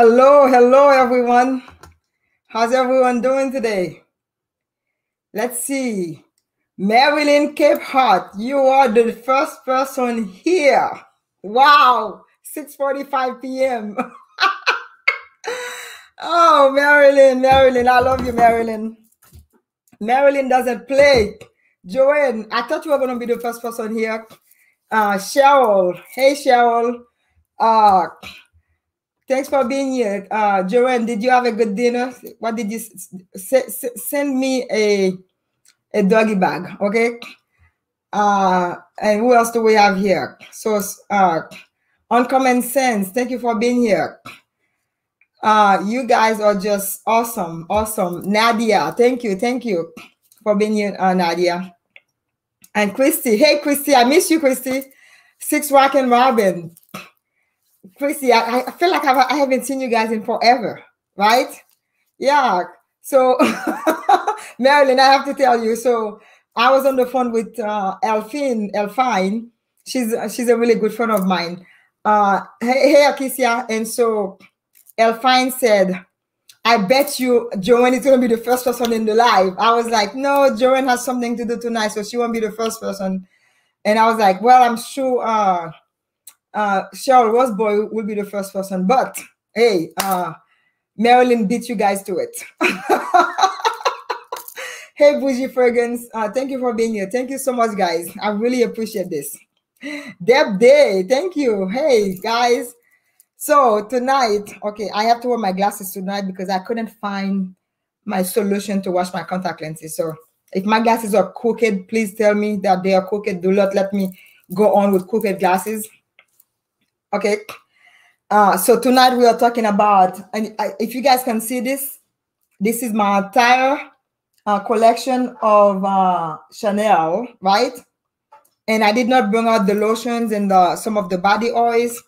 Hello everyone. How's everyone doing today? Let's see. Marilyn Capehart, you are the first person here. Wow, 6:45 p.m. Oh, Marilyn, I love you, Marilyn. Marilyn doesn't play. Joanne, I thought you were going to be the first person here. Cheryl, hey Cheryl. Thanks for being here. Joanne, did you have a good dinner? What did you send me a doggy bag, okay? And who else do we have here? So, Uncommon Sense, thank you for being here. You guys are just awesome. Nadia, thank you for being here, Nadia. And Christy, hey Christy, I miss you, Christy. Six Rock and Robin. Chrissy, I feel like I haven't seen you guys in forever, right? Yeah. So, Marilyn, I have to tell you. So, I was on the phone with Elfine. She's a really good friend of mine. Hey, Akissia. And so, Elfine said, I bet you Joanne is going to be the first person in the live. I was like, no, Joanne has something to do tonight, so she won't be the first person. And I was like, well, I'm sure... Cheryl Roseboy will be the first person, but hey, Marilyn beat you guys to it. Hey, Bougie Fergans, thank you for being here. Thank you so much, guys. I really appreciate this. Deb Day, thank you. Hey, guys. So tonight, okay, I have to wear my glasses tonight because I couldn't find my solution to wash my contact lenses. So if my glasses are crooked, please tell me that they are crooked. Do not let me go on with crooked glasses. Okay, so tonight we are talking about, and if you guys can see this, this is my entire collection of Chanel, right? And I did not bring out the lotions and some of the body oils.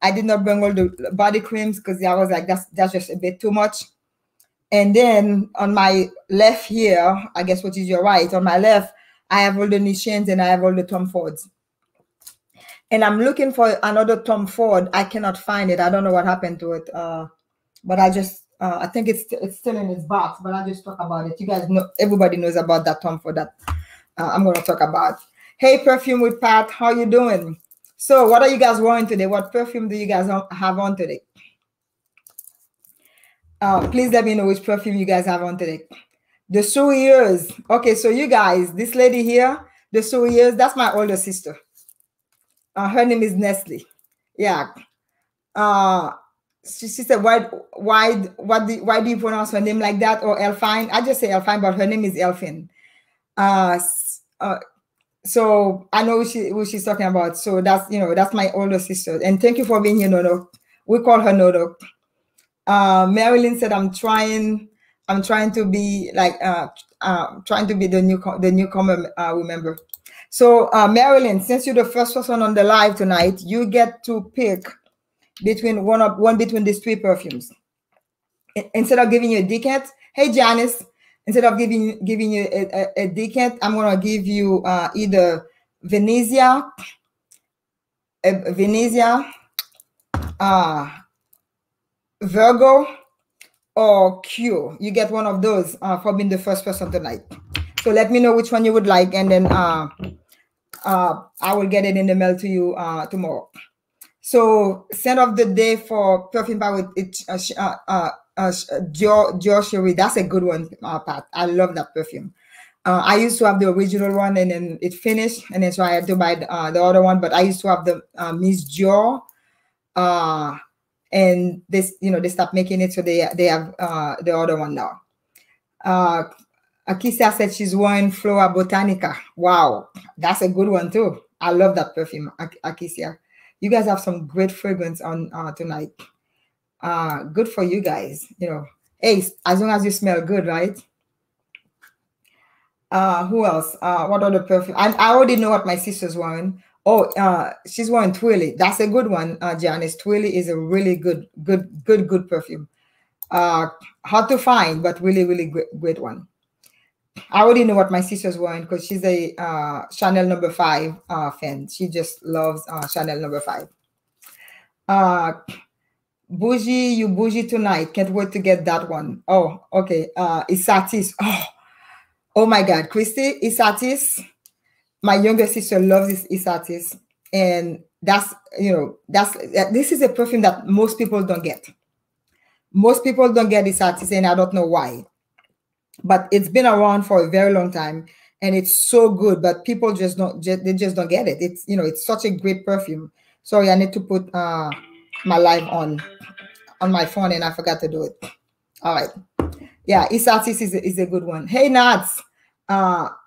I did not bring all the body creams because I was like, that's just a bit too much. And then on my left here, I guess what is your right, on my left, I have all the Nishanes and I have all the Tom Fords. And I'm looking for another Tom Ford. I cannot find it. I don't know what happened to it. But I just, I think it's still in its box, but I'll just talk about it. You guys know, everybody knows about that Tom Ford that I'm going to talk about. Hey, Perfume with Pat, how you doing? So what are you guys wearing today? What perfume do you guys have on today? Please let me know which perfume you guys have on today. The Sourires. Okay, so you guys, this lady here, the Sourires, that's my older sister. Her name is Nestle. Yeah. She said, why do you pronounce her name like that? Or Elfine? I just say Elfine, but her name is Elfine. So I know who she's talking about. So that's, you know, that's my older sister. And thank you for being here, Nodo. We call her Nodo. Marilyn said, I'm trying to be like trying to be the newcomer. Remember. So, Marilyn, since you're the first person on the live tonight, you get to pick between one between these three perfumes. Instead of giving you a decant, hey Janice, instead of giving you a decant, I'm gonna give you either Venezia, Virgo, or Q. You get one of those for being the first person tonight. So let me know which one you would like, and then I will get it in the mail to you tomorrow. So scent of the day for perfume by with it, Joy Sherry. That's a good one, Pat. I love that perfume. I used to have the original one, and then it finished, and then so I had to buy the other one. But I used to have the Miss Joy, and this, you know, they stopped making it, so they have the other one now. Akissia said she's wearing Flora Botanica. Wow, that's a good one too. I love that perfume, Akissia. You guys have some great fragrance on tonight. Good for you guys. You know, hey, as long as you smell good, right? Who else? What other perfume? I already know what my sister's wearing. Oh, she's wearing Twilly. That's a good one, Janice. Twilly is a really good perfume. Hard to find, but really great one. I already know what my sister's wearing because she's a Chanel No. 5 fan. She just loves Chanel No. 5. Bougie, you bougie tonight. Can't wait to get that one. Oh, okay. Isatis. Oh my God. Christy, Isatis. My younger sister loves this Isatis. And that's, you know, that's, this is a perfume that most people don't get. Most people don't get Isatis, and I don't know why. But it's been around for a very long time, and it's so good, but people just don't, they just don't get it. It's, you know, it's such a great perfume. Sorry, I need to put my live on my phone, and I forgot to do it. All right. Yeah, Isatis is a good one. Hey, Nats.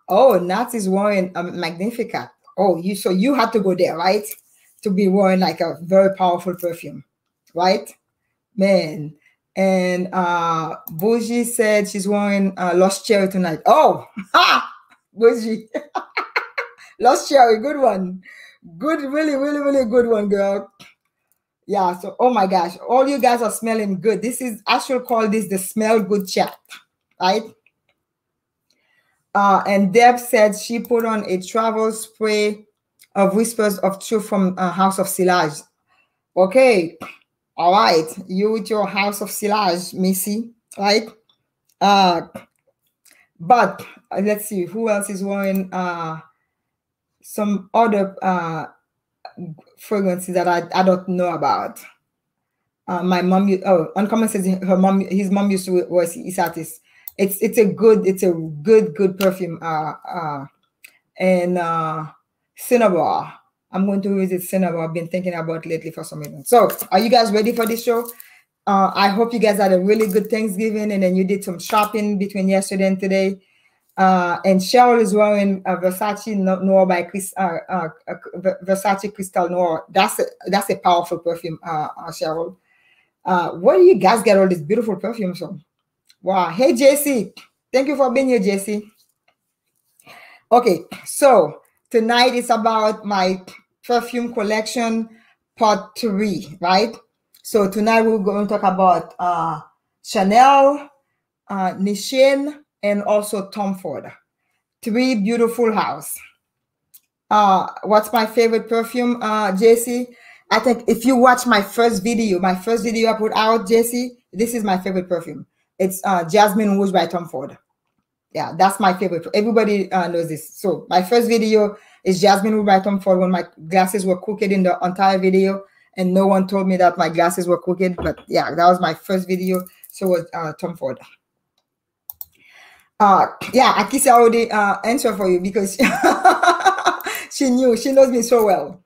Oh, Nats is wearing a Magnificat. Oh, so you had to go there, right? To be wearing like a very powerful perfume, right? Man. And Bougie said she's wearing Lost Cherry tonight. Oh, ha! Bougie. Lost Cherry, good one. Good, really, really, really good one, girl. Yeah, so, oh my gosh, all you guys are smelling good. This is, I should call this the smell good chat, right? And Deb said she put on a travel spray of Whispers of Truth from House of Silage. Okay, all right, you with your House of Silage, Missy, right? But let's see, who else is wearing some other fragrances that I don't know about. My mom, Uncommon says her mom, his mom used to wear Isatis. It's a good perfume. And Cinnabon. I'm going to visit Cinnabon. I've been thinking about lately for some reason. So are you guys ready for this show? I hope you guys had a really good Thanksgiving, and then you did some shopping between yesterday and today. And Cheryl is wearing a Versace Noir by Versace Cristal Noir. That's a powerful perfume, Cheryl. Where do you guys get all this beautiful perfume from? Wow. Hey, JC. Thank you for being here, JC. Okay, so tonight is about my perfume collection part 3, right? So tonight we're going to talk about Chanel, Nishane, and also Tom Ford. 3 beautiful house. What's my favorite perfume, JC? I think if you watch my first video I put out, JC, this is my favorite perfume. It's Jasmine Rouge by Tom Ford. Yeah, that's my favorite. Everybody knows this. So my first video is Jasmine Rouge by Tom Ford when my glasses were cooked in the entire video, and no one told me that my glasses were cooked. But yeah, that was my first video. So it was Tom Ford. Yeah, Akissia already answered for you because she knows me so well.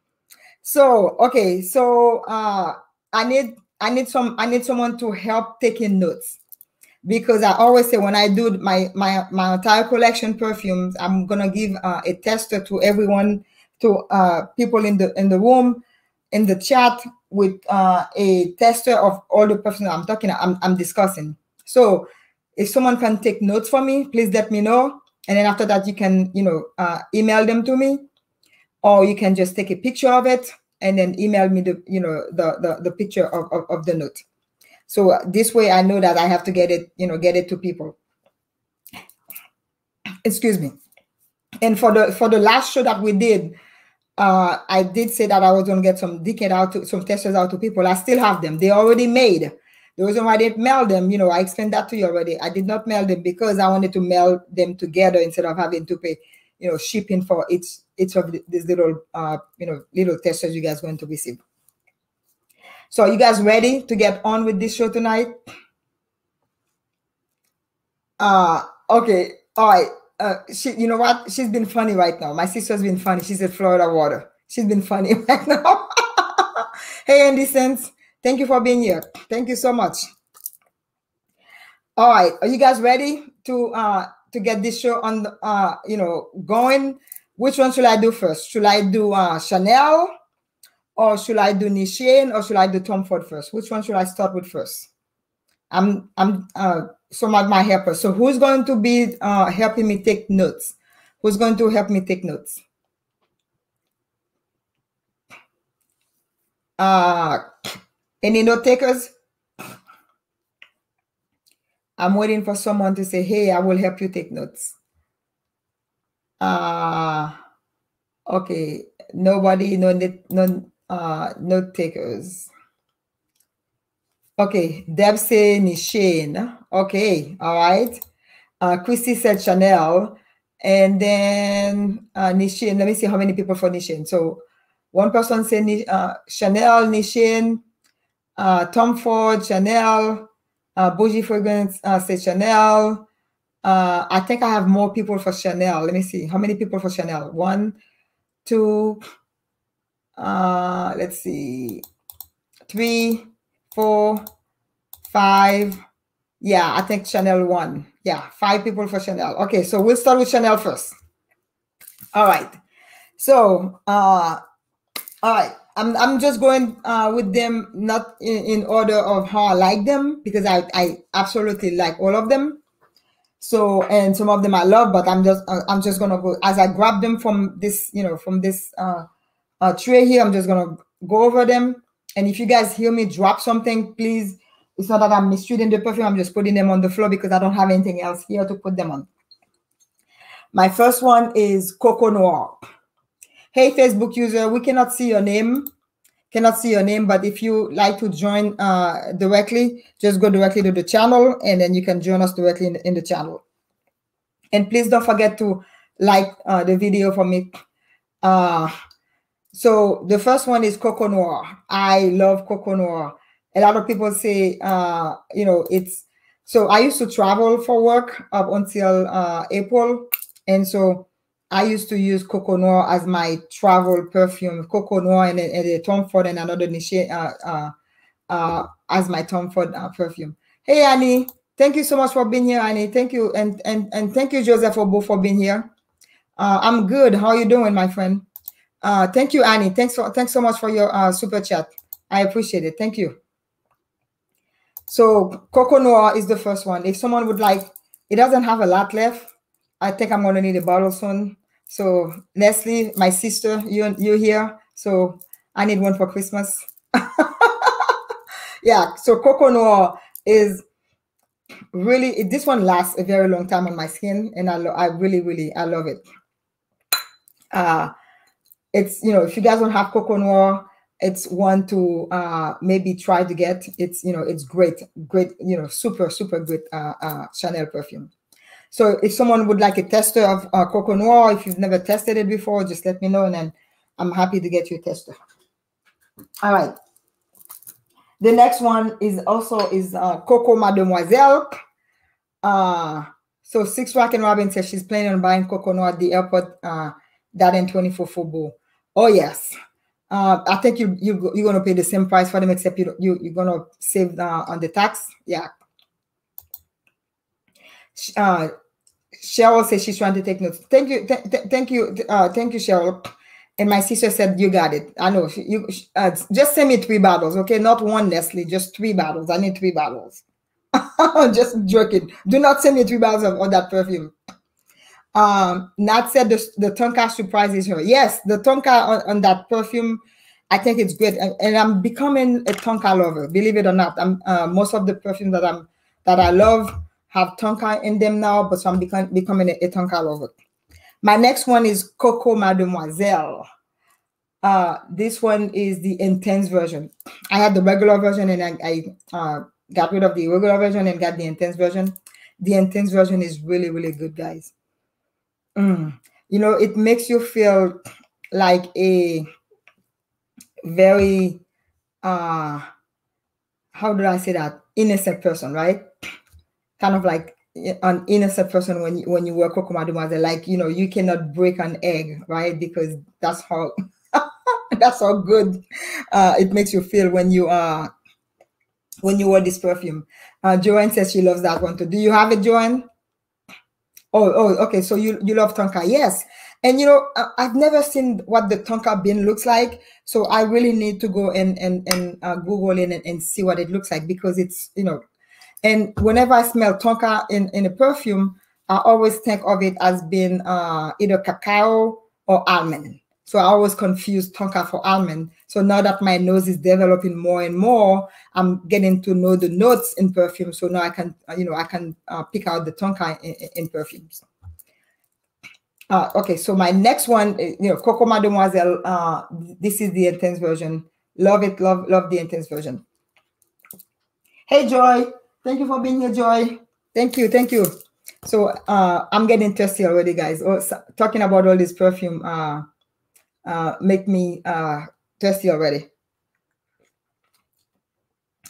So okay, so I need someone to help taking notes, because I always say when I do my entire collection perfumes, I'm gonna give a tester to everyone, to people in the room, in the chat, with a tester of all the perfumes I'm discussing. So if someone can take notes for me, please let me know. And then after that, you can, you know, email them to me, or you can just take a picture of it and then email me the, you know, the picture of the note. So this way I know that I have to get it, you know, get it to people. Excuse me. And for the last show that we did, I did say that I was gonna get some tickets out to some testers out to people. I still have them. They already made. The reason why I didn't mail them, you know, I explained that to you already. I did not mail them because I wanted to mail them together instead of having to pay, you know, shipping for each of these little, you know, little testers you guys are going to receive. So are you guys ready to get on with this show tonight? Okay, all right. You know what? She's been funny right now. My sister's been funny. She's at Florida Water. She's been funny right now. Hey, Andy Sense. Thank you for being here. Thank you so much. All right, are you guys ready to get this show on the, you know, going? Which one should I do first? Should I do Chanel, or should I do Nishane, or should I do Tom Ford first? Which one should I start with first? I'm some of my helpers. So who's going to be helping me take notes? Who's going to help me take notes? Any note takers? I'm waiting for someone to say, hey, I will help you take notes. Okay, nobody, no note takers. Okay, Deb say Nishane. Okay, all right. Christy said Chanel. And then Nishane, let me see how many people for Nishane. So one person said Chanel, Nishane, Tom Ford, Chanel, Bougie Fragrance said Chanel. I think I have more people for Chanel. Let me see. How many people for Chanel? 1, 2, let's see, 3, 4, 5. Yeah, I think Chanel won. Yeah, 5 people for Chanel. Okay, so we'll start with Chanel first. All right. So, all right. I'm just going with them, not in order of how I like them, because I absolutely like all of them. So, and some of them I love, but I'm just gonna go as I grab them from this, you know, from this tray here. I'm just gonna go over them. And if you guys hear me drop something, please, it's not that I'm mistreating the perfume. I'm just putting them on the floor because I don't have anything else here to put them on. My first one is Coco Noir. Hey, Facebook user, we cannot see your name. Cannot see your name, but if you like to join directly, just go directly to the channel, and then you can join us directly in the channel. And please don't forget to like the video for me. So the first one is Coco Noir. I love Coco Noir. A lot of people say, you know, it's, so I used to travel for work up until April. And so I used to use Coco Noir as my travel perfume, Coco Noir and a Tom Ford and another Nishane as my Tom Ford perfume. Hey, Ani, thank you so much for being here, Ani. Thank you. And thank you, Joseph, for being here. I'm good. How are you doing, my friend? Thank you, Ani. Thanks so much for your super chat. I appreciate it. Thank you. So Coco Noir is the first one. If someone would like, it doesn't have a lot left. I think I'm going to need a bottle soon. So Nestle, my sister, you're here. So I need one for Christmas. Yeah, so Coco Noir is really, this one lasts a very long time on my skin. And I really love it. It's, you know, if you guys don't have Coco Noir, it's one to maybe try to get. It's, you know, it's great, you know, super good Chanel perfume. So if someone would like a tester of Coco Noir, if you've never tested it before, just let me know, and then I'm happy to get you a tester. All right. The next one is also Coco Mademoiselle. So Six Rock and Robin says she's planning on buying Coco Noir at the airport, that in 24 Fobo. Oh, yes. I think you're going to pay the same price for them, except you're going to save on the tax. Yeah. Cheryl says she's trying to take notes. Thank you. Thank you, Cheryl. And my sister said, you got it. I know. Just send me 3 bottles, okay? Not one, Nestle. Just 3 bottles. I need 3 bottles. Just joking. Do not send me 3 bottles of all that perfume. Nat said the tonka surprises her. Yes, the tonka on that perfume, I think it's great. And I'm becoming a tonka lover, believe it or not. I'm most of the perfume that I love have tonka in them now, but so I'm becoming a tonka lover. My next one is Coco Mademoiselle. This one is the intense version. I had the regular version, and I got rid of the regular version and got the intense version. The intense version is really good, guys. You know, it makes you feel like a very, how do I say that? Innocent person, right? Kind of like an innocent person when you wear Coco Mademoiselle. Like, you know, you cannot break an egg, right? Because that's how, that's how good it makes you feel when you wear this perfume. Joanne says she loves that one too. Do you have it, Joanne? Oh, okay. So you love tonka, yes. And you know, I've never seen what the tonka bean looks like, so I really need to go and Google it and see what it looks like, because it's, you know. And whenever I smell tonka in a perfume, I always think of it as being either cacao or almond. So I always confuse tonka for almond. So now that my nose is developing more and more, I'm getting to know the notes in perfume. So now I can, you know, I can pick out the tonka in perfumes. Okay, so my next one, you know, Coco Mademoiselle. This is the intense version. Love it, love the intense version. Hey, Joy. Thank you for being here, Joy. Thank you. Thank you. So I'm getting thirsty already, guys. Talking about all this perfume make me thirsty already.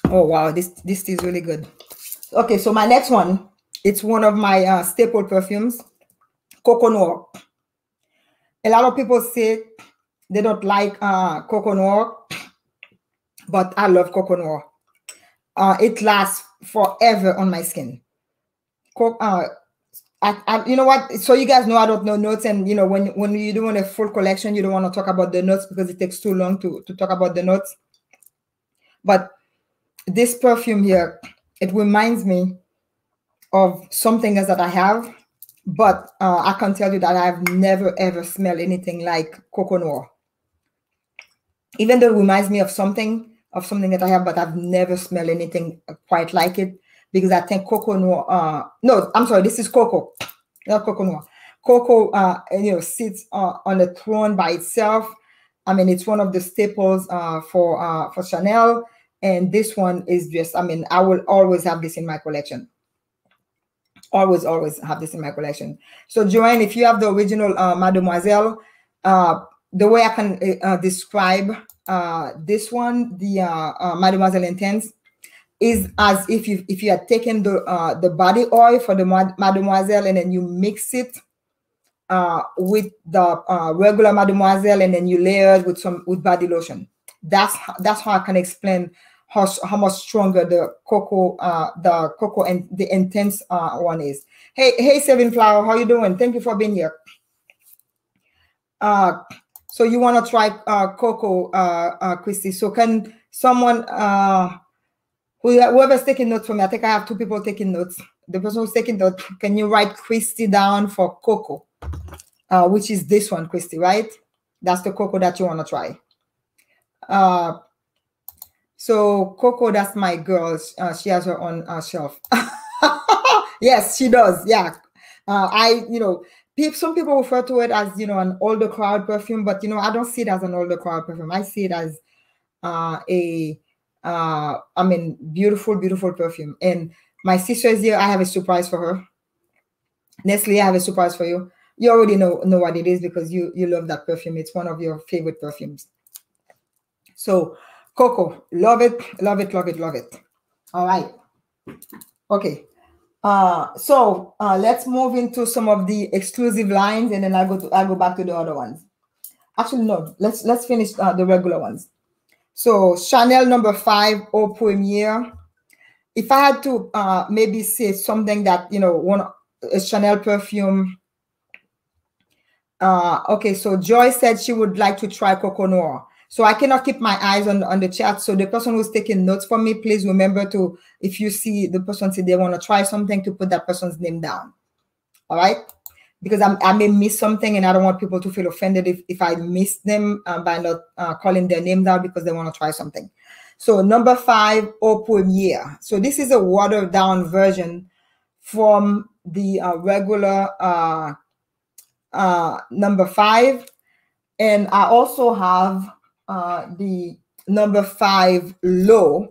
Oh, wow. This is really good. Okay, so my next one, it's one of my staple perfumes, Coco Noir. A lot of people say they don't like Coco Noir, but I love Coco Noir. It lasts forever on my skin. You know what? So you guys know I don't know notes, and you know when you do a full collection, you don't want to talk about the notes because it takes too long to talk about the notes. But this perfume here, it reminds me of something else that I have, but I can tell you that I've never ever smelled anything like Coco Noir. Even though it reminds me of something that I have, but I've never smelled anything quite like it, because I think Coco Noir, no, I'm sorry, this is Coco, not Coco Noir. Coco, you know, sits on the throne by itself. I mean, it's one of the staples for Chanel, and this one is just, I mean, I will always have this in my collection. Always, always have this in my collection. So, Joanne, if you have the original Mademoiselle, the way I can describe this one, the Mademoiselle Intense, is as if you had taken the body oil for the Mademoiselle and then you mix it with the regular Mademoiselle and then you layer it with body lotion. That's how I can explain how much stronger the Coco and the Intense one is. Hey, Seven Flower, how you doing? Thank you for being here. So you want to try Coco, Christy. So can someone, whoever's taking notes for me, I think I have two people taking notes. The person who's taking notes, can you write Christy down for Coco, which is this one, Christy, right? That's the Coco that you want to try. So Coco, that's my girl. She has her own shelf. Yes, she does. Yeah. Some people refer to it as, you know, an older crowd perfume, but, you know, I don't see it as an older crowd perfume. I see it as beautiful, beautiful perfume. And my sister is here. I have a surprise for her. Nestle, I have a surprise for you. You already know what it is because you love that perfume. It's one of your favorite perfumes. So Coco, love it, love it, love it, love it. All right. Okay. So let's move into some of the exclusive lines, and then I'll go back to the other ones. Actually, no, let's finish the regular ones. So Chanel Number 5, Au Premier. If I had to maybe say something that, you know, a Chanel perfume. Okay, so Joy said she would like to try Coco Noir. So I cannot keep my eyes on the chat. So the person who's taking notes for me, please remember to, if you see the person say they want to try something, to put that person's name down. All right? Because I may miss something, and I don't want people to feel offended if I miss them by not calling their name down because they want to try something. So Number 5, Au Premier. So this is a watered down version from the regular Number 5. And I also have the Number 5 Low.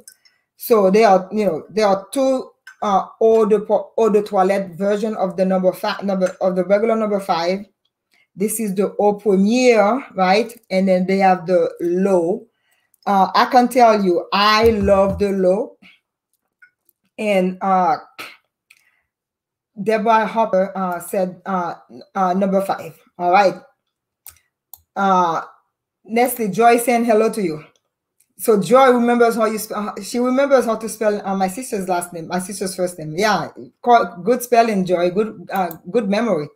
So there are two eau de toilette version of the regular Number 5. This is the Au Premier, right? And then they have the Low. I can tell you, I love the Low. And Deborah Hopper said Number 5. All right. Nestle, Joy saying hello to you. So Joy remembers how you spell. She remembers how to spell my sister's last name, my sister's first name. Yeah, good spelling, Joy. Good memory.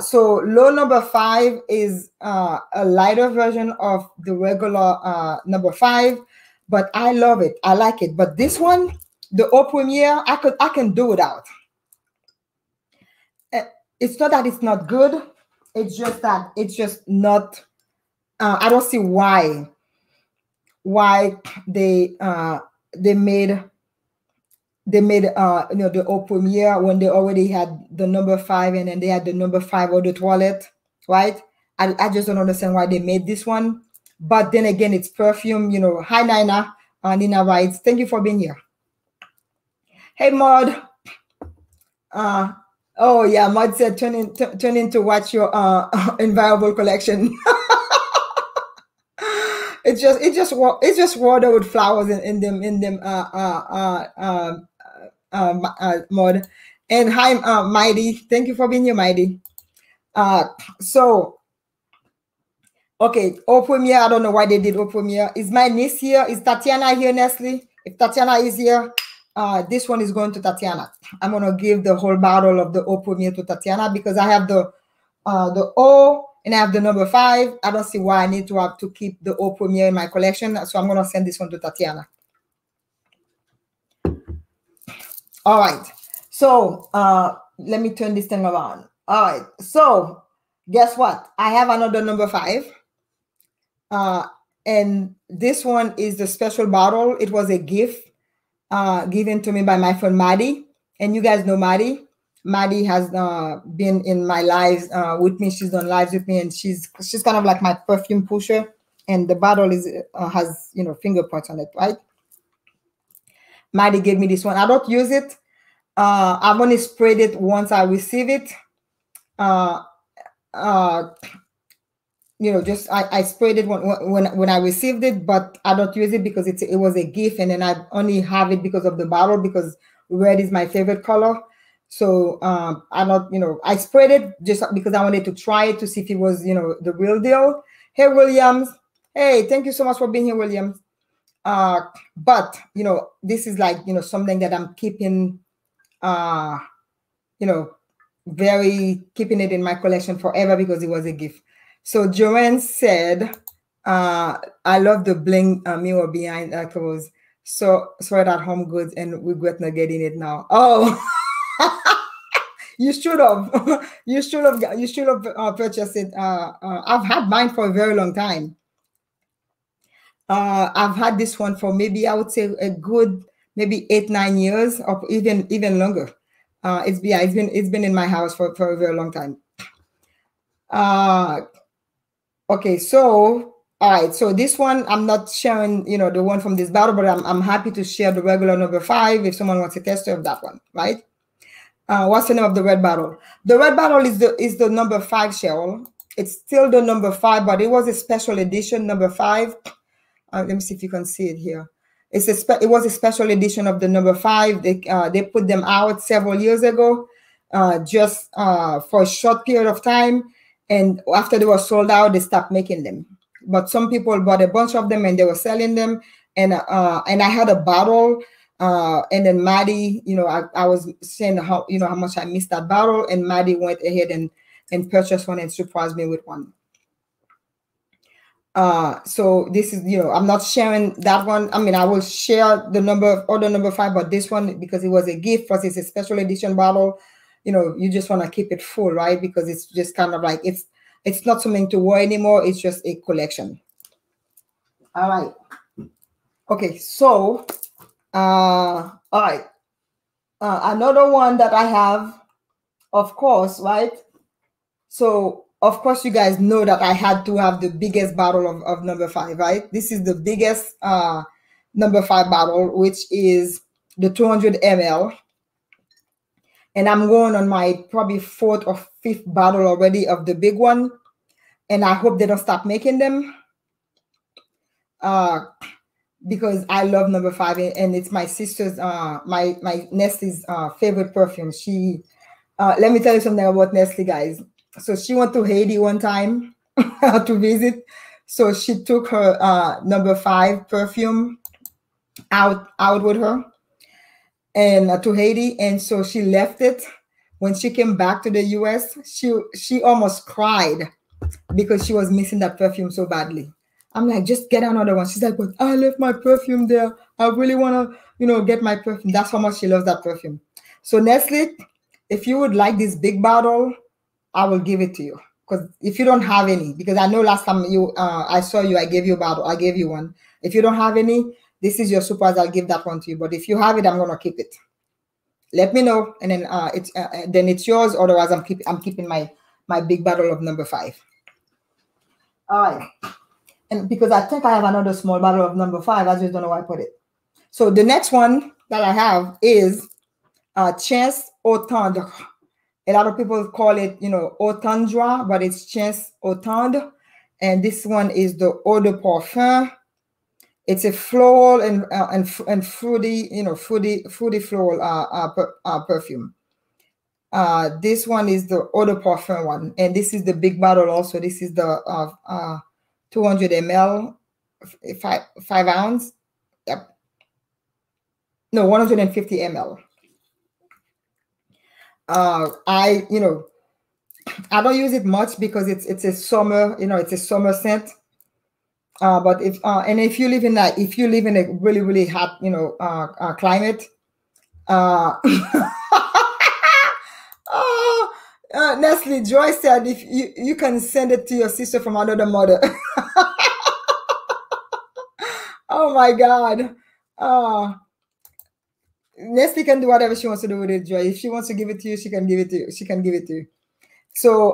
So Low Number 5 is a lighter version of the regular Number 5, but I love it. I like it. But this one, the Au Premier, I can do without. It's not that it's not good. It's just that it's just not. I don't see why they made you know, the Au Premier when they already had the Number 5, and then they had the Number 5 Eau de Toilette, right? I just don't understand why they made this one. But then again, it's perfume, you know. Hi Nina writes, thank you for being here. Hey, Maud. Oh, yeah, Maud said, turn in to watch your invaluable collection. It's just water with flowers in them, Maud. And hi, Mighty. Thank you for being here, Mighty. So, okay, au premier, I don't know why they did au premier. Is my niece here? Is Tatiana here, Nestle? If Tatiana is here, this one is going to Tatiana. I'm gonna give the whole bottle of the au premier to Tatiana because I have the O and I have the number 5. I don't see why I need to have to keep the au premier in my collection, so I'm gonna send this one to Tatiana. All right, so let me turn this thing around. All right, so guess what? I have another number 5. And this one is the special bottle. It was a gift given to me by my friend Maddie. And you guys know Maddie. Maddie has been in my lives with me. She's done lives with me, and she's kind of like my perfume pusher. And the bottle is has, you know, fingerprints on it, right? Maddie gave me this one. I don't use it. I've only sprayed it once I receive it. You know, just I sprayed it when I received it, but I don't use it because it was a gift, and then I only have it because of the bottle, because red is my favorite color. So I don't, you know, I sprayed it just because I wanted to try it to see if it was, you know, the real deal. Hey, Williams. Hey, thank you so much for being here, Williams. But you know, this is like, you know, something that I'm keeping, you know, keeping it in my collection forever because it was a gift. So Joanne said, I love the bling mirror behind that clothes. So sorry that home goods and regret not getting it now. Oh, you should have purchased it. I've had mine for a very long time. I've had this one for maybe, I would say, a good maybe 8, 9 years, or even longer. It's been in my house for a very long time. Okay, so all right, so this one I'm not sharing, you know, the one from this bottle, but I'm happy to share the regular number 5 if someone wants a tester of that one, right? What's the name of the red bottle? The red bottle is the number 5, Cheryl. It's still the number 5, but it was a special edition number 5. Let me see if you can see it here. It was a special edition of the number 5. They put them out several years ago, just for a short period of time. And after they were sold out, they stopped making them. But some people bought a bunch of them and they were selling them. And I had a bottle. And then Maddie, you know, I was saying how, you know, how much I missed that bottle. And Maddie went ahead and purchased one and surprised me with one. So this is, you know, I'm not sharing that one. I mean, I will share the number 5, but this one, because it was a gift for us, it's a special edition bottle. You know, you just want to keep it full, right? Because it's just kind of like, it's not something to wear anymore. It's just a collection. All right. Okay. So, all right. Another one that I have, of course, right? So, of course, you guys know that I had to have the biggest bottle of number 5, right? This is the biggest number 5 bottle, which is the 200 ml. And I'm going on my probably 4th or 5th bottle already of the big one. And I hope they don't stop making them. Because I love number 5, and it's my sister's, my Nestle's favorite perfume. She, let me tell you something about Nestle, guys. So she went to Haiti one time to visit. So she took her number 5 perfume out with her and to Haiti. And so she left it. When she came back to the US, she almost cried because she was missing that perfume so badly. I'm like, just get another one. She's like, but I left my perfume there. I really want to, you know, get my perfume. That's how much she loves that perfume. So Nestle, if you would like this big bottle, I will give it to you, because if you don't have any, because I know last time you, I saw you, I gave you a bottle, I gave you one. If you don't have any, this is your surprise. I'll give that one to you. But if you have it, I'm gonna keep it. Let me know, and then it's yours. Otherwise, I'm keeping my big bottle of number 5. All right, and because I think I have another small bottle of number 5, I just don't know where I put it. So the next one that I have is chance au tendre. A lot of people call it, you know, au tendre, but it's chance au tendre. And this one is the eau de parfum. It's a floral and fruity, you know, fruity floral perfume. This one is the eau de parfum one, and this is the big bottle also. This is the 200 ml, 5 ounce. Yep. No, 150 ml. I don't use it much because it's a summer, you know, it's a summer scent. But if you live in that, if you live in a really hot, you know, climate, Nestle Joy said if you can send it to your sister from another mother. Oh my God. Nestle can do whatever she wants to do with it, Joy. If she wants to give it to you, she can give it to you. She can give it to you. So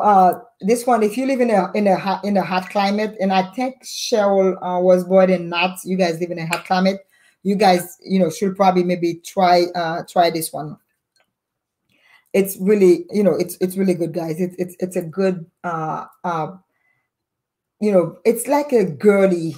this one, if you live in a hot climate, and I think Cheryl was born in Nats. You guys live in a hot climate. You guys, you know, should probably maybe try this one. It's really, you know, it's really good, guys. It's a good, you know, it's like a girly.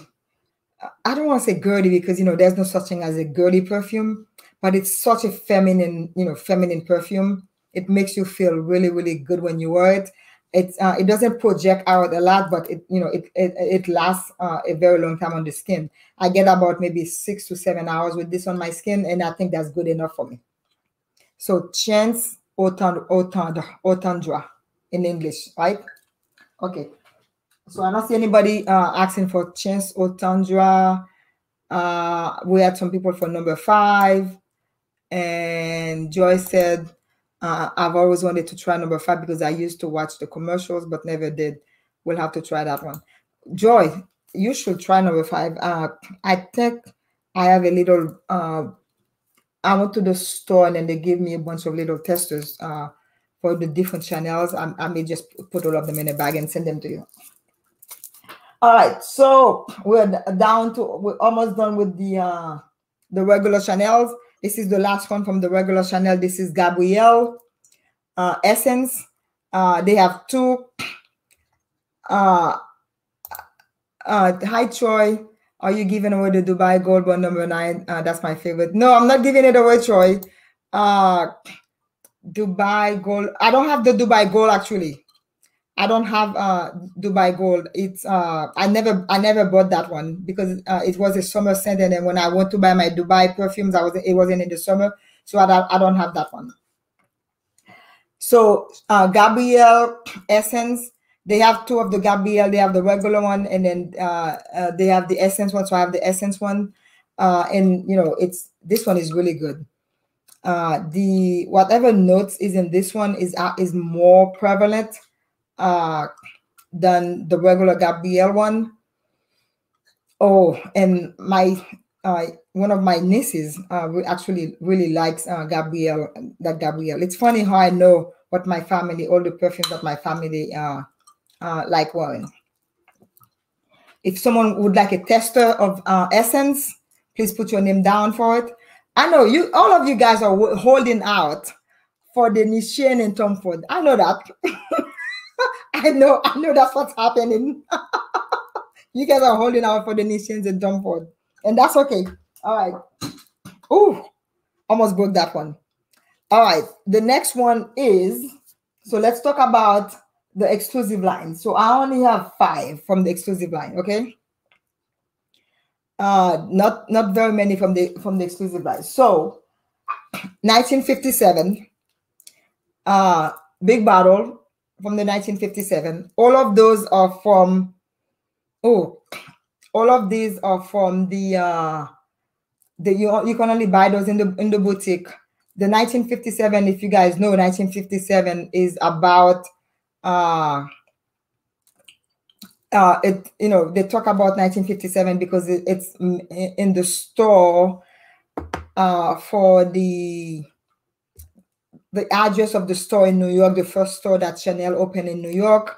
I don't want to say girly because, you know, there's no such thing as a girly perfume, but it's such a feminine, you know, feminine perfume. It makes you feel really good when you wear it. It doesn't project out a lot, but it, you know, it lasts a very long time on the skin. I get about maybe 6 to 7 hours with this on my skin, and I think that's good enough for me. So chance au tendre in English, right? Okay. So I don't see anybody asking for chance au tendre. We had some people for Number 5, and Joy said, I've always wanted to try Number 5 because I used to watch the commercials but never did. We'll have to try that one. Joy, you should try Number 5. I think I have a little, I went to the store and then they gave me a bunch of little testers for the different Chanels. I may just put all of them in a bag and send them to you. All right, so we're almost done with the regular Chanels. This is the last one from the regular Chanel. This is Gabrielle Essence. They have two. Hi, Troy. Are you giving away the Dubai Gold one, Number 9? That's my favorite. No, I'm not giving it away, Troy. Dubai Gold. I don't have the Dubai Gold, actually. I don't have Dubai Gold. It's I never bought that one because it was a summer scent, and then when I went to buy my Dubai perfumes, it wasn't in the summer, so I don't have that one. So Gabrielle Essence, they have two of the Gabrielle. They have the regular one, and then they have the Essence one. So I have the Essence one, and you know this one is really good. The whatever notes is in this one is more prevalent than the regular Gabrielle one. Oh, and my one of my nieces actually really likes Gabrielle. It's funny how I know what my family, all the perfumes that my family like wearing. If someone would like a tester of Essence, please put your name down for it. I know all of you guys are holding out for the Nishane and Tom Ford. I know that. I know that's what's happening. You guys are holding out for the Nishane and Tom Ford, and that's okay. All right. Oh, almost broke that one. All right. The next one is, so let's talk about the exclusive line. So I only have 5 from the exclusive line. Okay. Not very many from the exclusive line. So 1957, big bottle. From the 1957, all of those are from. Oh, all of these are from the. You can only buy those in the boutique. The 1957, if you guys know, 1957 is about. They talk about 1957 because it's in the store. For the. The address of the store in New York, the first store that Chanel opened in New York.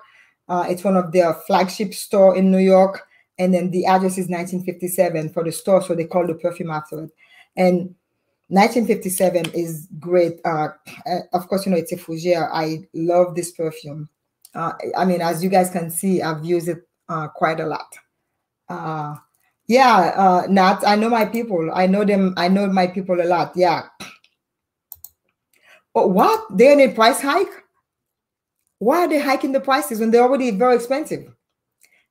It's one of their flagship store in New York. And then the address is 1957 for the store, so they call the perfume after it. And 1957 is great. Of course, you know, it's a fougere. I love this perfume. I mean, as you guys can see, I've used it quite a lot. Yeah, Nats, I know my people. I know them. I know my people a lot. Yeah. But what? They're in a price hike? Why are they hiking the prices when they're already very expensive?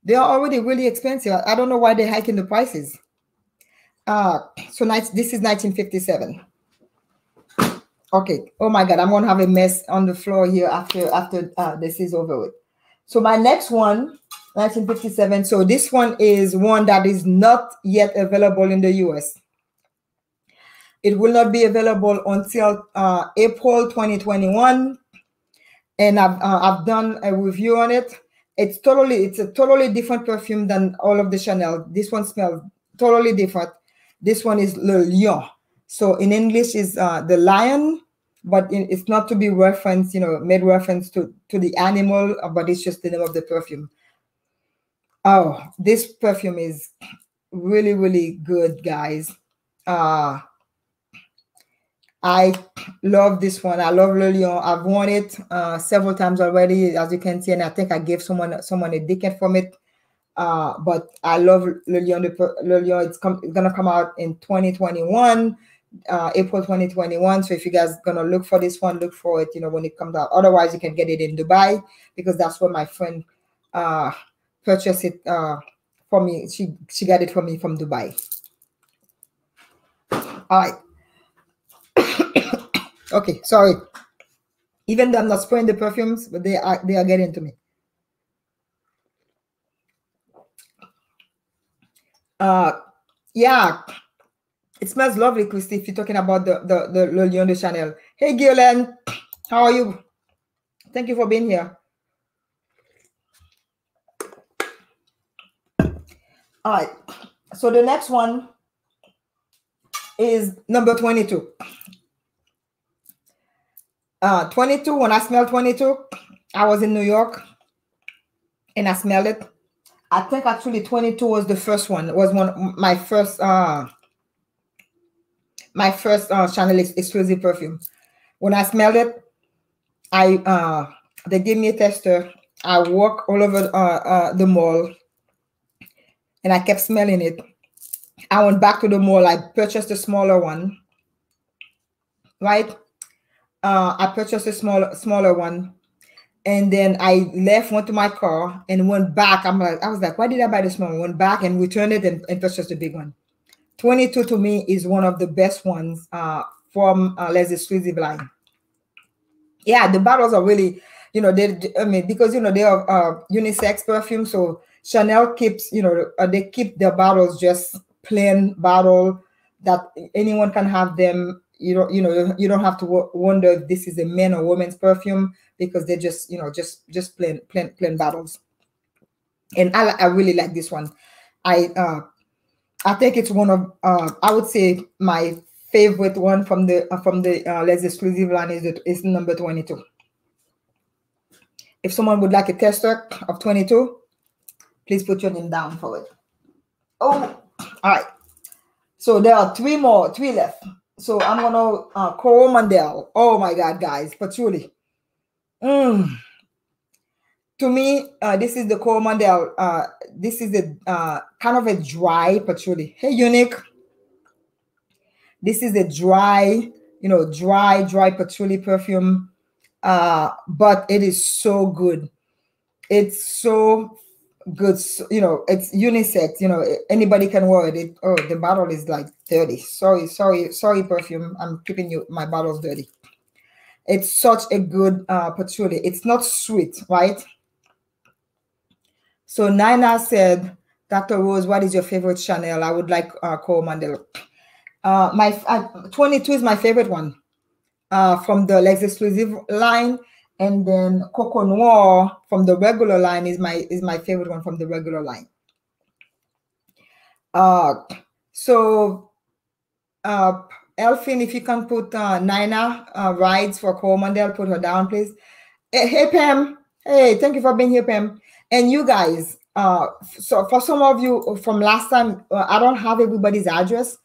They are already really expensive. I don't know why they're hiking the prices. So this is 1957. Okay. Oh my God, I'm gonna have a mess on the floor here after this is over with. So my next one, 1957. So this one is one that is not yet available in the US. It will not be available until April 2021, and I've done a review on it. It's a totally different perfume than all of the Chanel. This one smells totally different. This one is Le Lion. So in English is the lion, but it's not to be referenced, you know, made reference to the animal, but it's just the name of the perfume. Oh, this perfume is really, really good, guys. I love this one. I love Le Lion. I've worn it several times already, as you can see, and I think I gave someone a decant from it. But I love Le Lion. Le Lion. It's gonna come out in 2021, April 2021. So if you guys are gonna look for this one, look for it. You know, when it comes out. Otherwise, you can get it in Dubai because that's where my friend purchased it for me. She got it for me from Dubai. All right. Okay, sorry. Even though I'm not spraying the perfumes, but they are getting to me. Yeah, it smells lovely, Christy, if you're talking about the Le Lion de Chanel. Hey, Gillian, how are you? Thank you for being here. All right, so the next one is number 22. 22, when I smelled 22, I was in New York and I smelled it. I think actually 22 was the first one. It was my first Chanel exclusive perfume. When I smelled it, they gave me a tester. I walked all over the mall and I kept smelling it. I went back to the mall. I purchased a smaller one, right? I purchased a smaller one, and then I left, went to my car, and went back. I was like, why did I buy the small one? Went back and returned it and purchased the big one. 22 to me is one of the best ones from Les Exclusives line. Yeah, the bottles are really, you know, because you know they are unisex perfume, so Chanel keeps, you know, they keep their bottles just plain bottle that anyone can have them. You don't have to wonder if this is a man or woman's perfume because they're just, you know, just plain bottles. And I really like this one. I think it's one of I would say my favorite one from the Les Exclusives line is number 22. If someone would like a tester of 22, please put your name down for it. Oh, all right. So there are three left. So I'm gonna Coromandel. Oh my God, guys, patchouli. To me, this is the Coromandel. This is the kind of a dry patchouli. Hey, Unique. This is a dry, you know, dry patchouli perfume. But it is so good. It's so good. So, you know, it's unisex. You know, anybody can wear it. Oh, the bottle is like dirty. Sorry, perfume. I'm keeping my bottles dirty. It's such a good patchouli. It's not sweet, right? So Nina said, Dr. Rose, what is your favorite Chanel? I would like Coromandel. My 22 is my favorite one from the Les Exclusives line. And then Coco Noir from the regular line is my favorite one from the regular line. So Elfine, if you can put Nina rides for Coromandel, put her down, please. Hey, Pam. Hey, thank you for being here, Pam. And you guys, so for some of you from last time, I don't have everybody's address.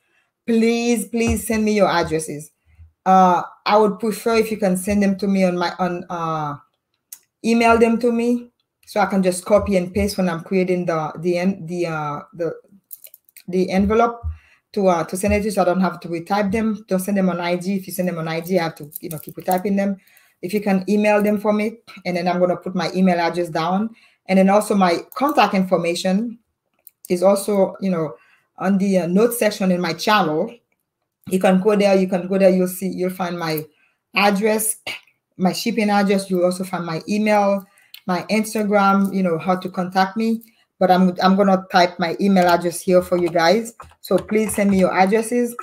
please send me your addresses. I would prefer if you can send them to me on my email them to me, so I can just copy and paste when I'm creating the envelope to send it to, so I don't have to retype them. Don't send them on IG. If you send them on IG, I have to, you know, keep retyping them. If you can email them for me, and then I'm gonna put my email address down, and then also my contact information is also, you know, on the note section in my channel. You can go there. You'll see. You'll find my address, my shipping address. You'll also find my email, my Instagram. You know how to contact me. But I'm gonna type my email address here for you guys. So please send me your addresses.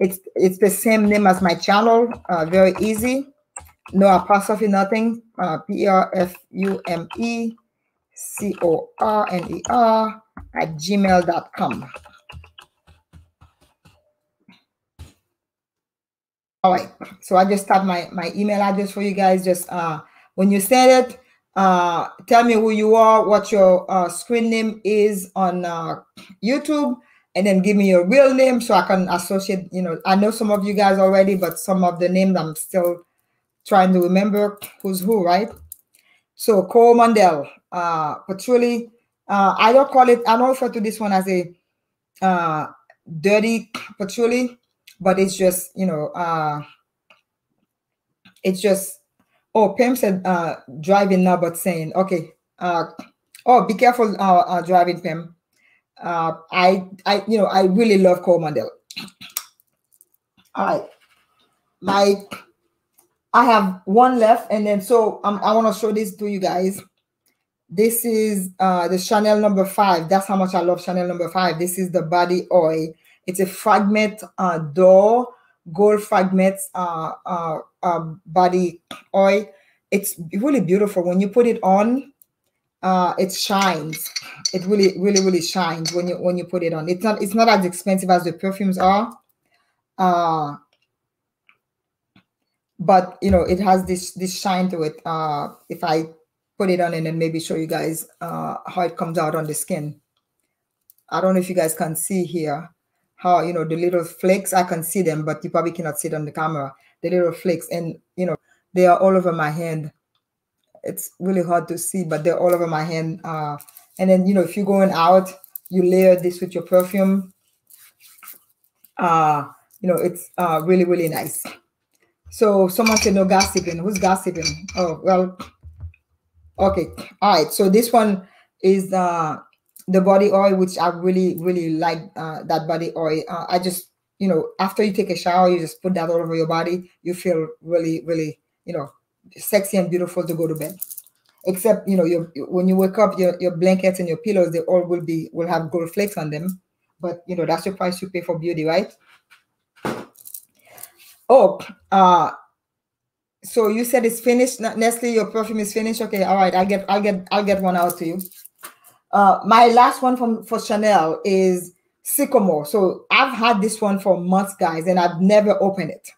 It's the same name as my channel. Very easy. No apostrophe, nothing. PerfumeCorner@gmail.com. All right. So I just typed my email address for you guys. Just when you send it, tell me who you are, what your screen name is on YouTube, and then give me your real name so I can associate. You know, I know some of you guys already, but some of the names I'm still trying to remember who's who, right? So Coromandel, but truly, I don't call it, I don't refer to this one as a dirty patchouli, but it's just, you know, it's just, oh, Pam said driving now, but saying, okay, oh, be careful driving, Pam. I you know, I really love Coromandel. All right, I have one left, and then so I want to show this to you guys. This is the Chanel No. 5. That's how much I love Chanel No. 5. This is the body oil. It's a fragment d'or, gold fragments body oil. It's really beautiful. When you put it on, it shines. It really shines when you put it on. It's not as expensive as the perfumes are. But you know, it has this shine to it. If I put it on and then maybe show you guys how it comes out on the skin. I don't know if you guys can see here how, you know, the little flakes, I can see them, but you probably cannot see it on the camera, the little flakes. And, you know, they are all over my hand. It's really hard to see, but they're all over my hand. And then, you know, if you're going out, you layer this with your perfume. You know, it's really nice. So someone said no gossiping. Who's gossiping? Oh, well... Okay, all right, so this one is the body oil, which I really like. That body oil, I just, you know, after you take a shower, you just put that all over your body. You feel really, you know, sexy and beautiful to go to bed. Except, you know, when you wake up, your blankets and your pillows, they all will have gold flakes on them. But, you know, that's the price you pay for beauty, right? Oh, so you said it's finished, Nestle. Your perfume is finished. Okay, all right. I'll get one out to you. My last one for Chanel is Sycamore. So I've had this one for months, guys, and I've never opened it.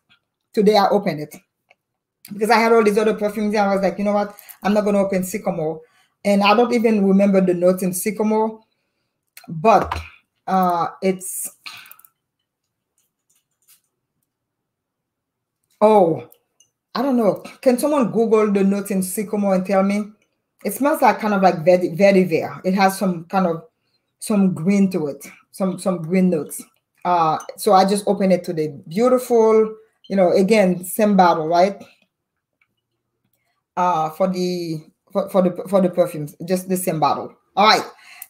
Today I opened it because I had all these other perfumes, and I was like, you know what? I'm not going to open Sycamore, and I don't even remember the notes in Sycamore. But it's, oh, I don't know. Can someone Google the notes in Sycamore and tell me? It smells like kind of like vetiver. It has some kind of some green to it, some green notes. So I just opened it today. Beautiful, you know. Again, same bottle, right? For the perfumes, just the same bottle. All right,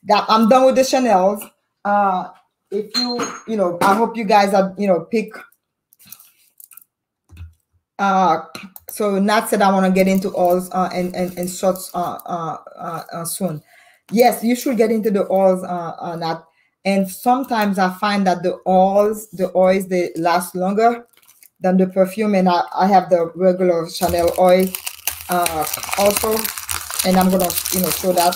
that I'm done with the Chanels. If you know, I hope you guys are, you know, pick. So Nat said I want to get into alls and shorts soon. Yes, you should get into the alls, Nat. And sometimes I find that the oils, they last longer than the perfume. And I have the regular Chanel oil also. And I'm going to, you know, show that.